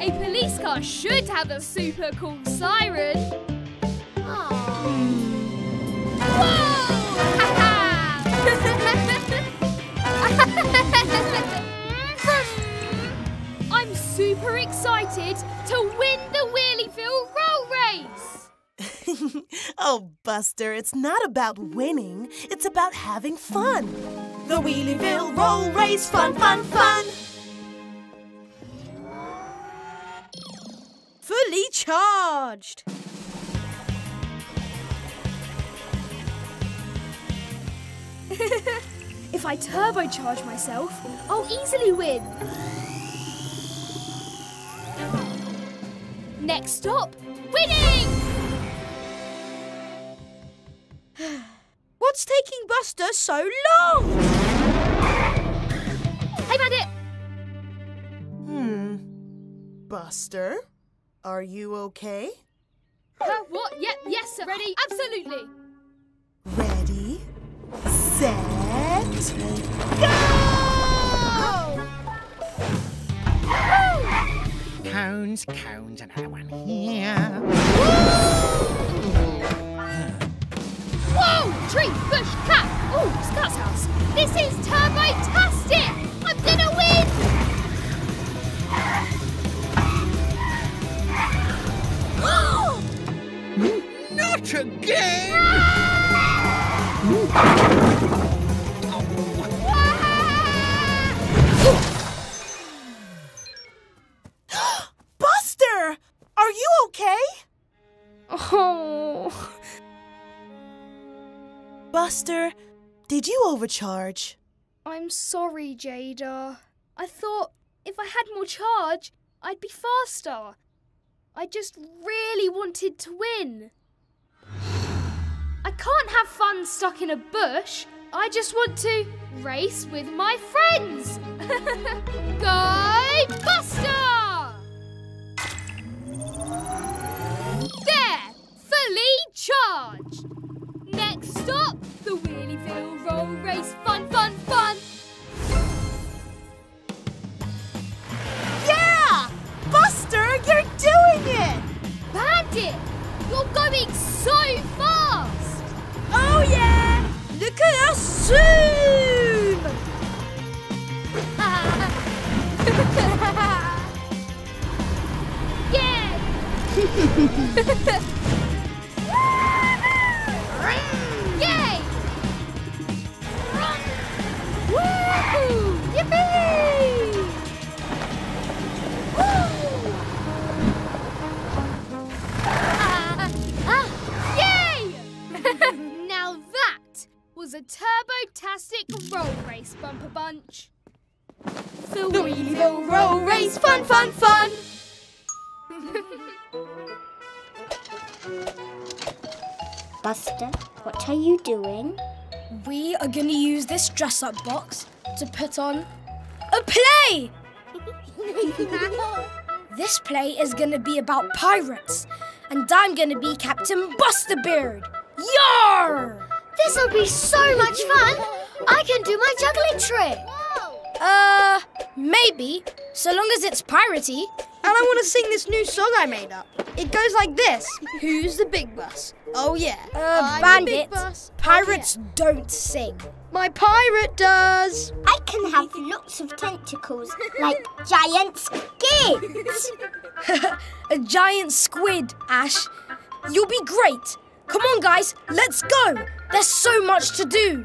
A police car should have a super cool siren. Aww. Whoa! I'm super excited to win the Wheelieville Roll Race! Oh, Buster, it's not about winning. It's about having fun. The Wheelieville Roll Race, fun, fun, fun. Fully charged. If I turbocharge myself, I'll easily win. Next stop, winning! What's taking Buster so long? I've had it! Buster, are you okay? What? Yes, sir. Ready? Absolutely. Ready, set, go! Cones, cones, another one here. Woo! Whoa! Tree, bush, cat! Ooh, Scout's house! This is turbo-tastic! I'm gonna win! Not again! Buster! Are you okay? Oh... Buster, did you overcharge? I'm sorry, Jada. I thought if I had more charge, I'd be faster. I just really wanted to win. I can't have fun stuck in a bush. I just want to race with my friends. Go, Buster! There, fully charged. Next stop, the Wheelieville Roll Race, fun, fun, fun! Yeah! Buster, you're doing it! Bandit, you're going so fast! Oh yeah! Look at us soon! Yeah! Yay! Woo-hoo! Yippee! Woo! Yay! Now that was a turbo-tastic roll race, Bumper Bunch. The Wheelieville Roll Race, fun, fun, fun! Buster, what are you doing? We are going to use this dress-up box to put on a play! This play is going to be about pirates, and I'm going to be Captain Busterbeard! Yarr! This'll be so much fun! I can do my juggling trick! Maybe, so long as it's piratey. And I want to sing this new song I made up. It goes like this. Who's the big bus? Oh, yeah. Bandits, pirates don't sing. My pirate does. I can have lots of tentacles, like giant squids. A giant squid, Ash. You'll be great. Come on, guys, let's go. There's so much to do.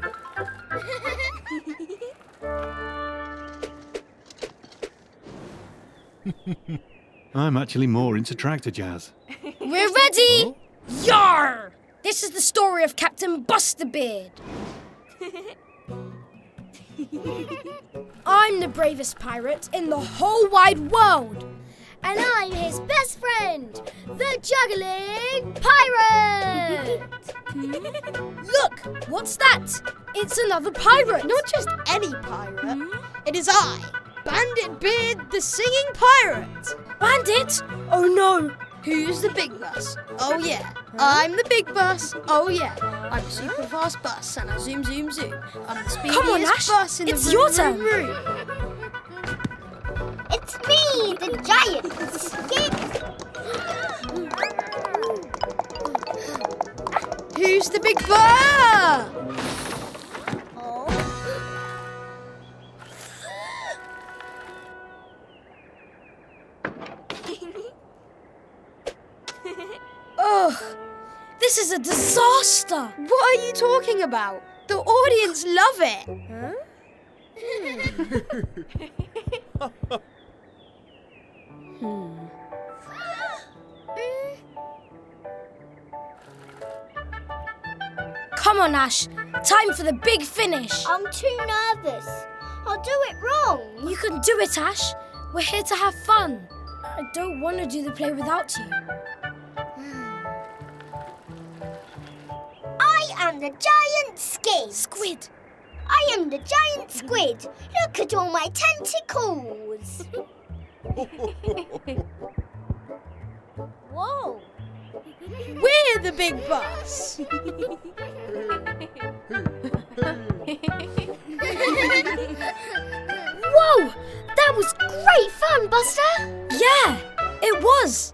I'm actually more into tractor jazz. We're ready! Oh? Yarr! This is the story of Captain Busterbeard. I'm the bravest pirate in the whole wide world. And I'm his best friend, the juggling pirate! Look, what's that? It's another pirate. Not just any pirate, it is I. Bandit Beard, the singing pirate! Bandit? Oh no! Who's the big bus? Oh yeah. I'm the big bus. Oh yeah. I'm a super fast bus and I zoom, zoom, zoom. I'm the speediest bus in the room. It's me, the giant stick. Who's the big bear? This is a disaster! What are you talking about? The audience love it! Huh? Come on, Ash. Time for the big finish. I'm too nervous. I'll do it wrong. You can do it, Ash. We're here to have fun. I don't want to do the play without you. I am the giant squid. I am the giant squid. Look at all my tentacles. Whoa. We're the big bus. Whoa, that was great fun, Buster. Yeah, it was.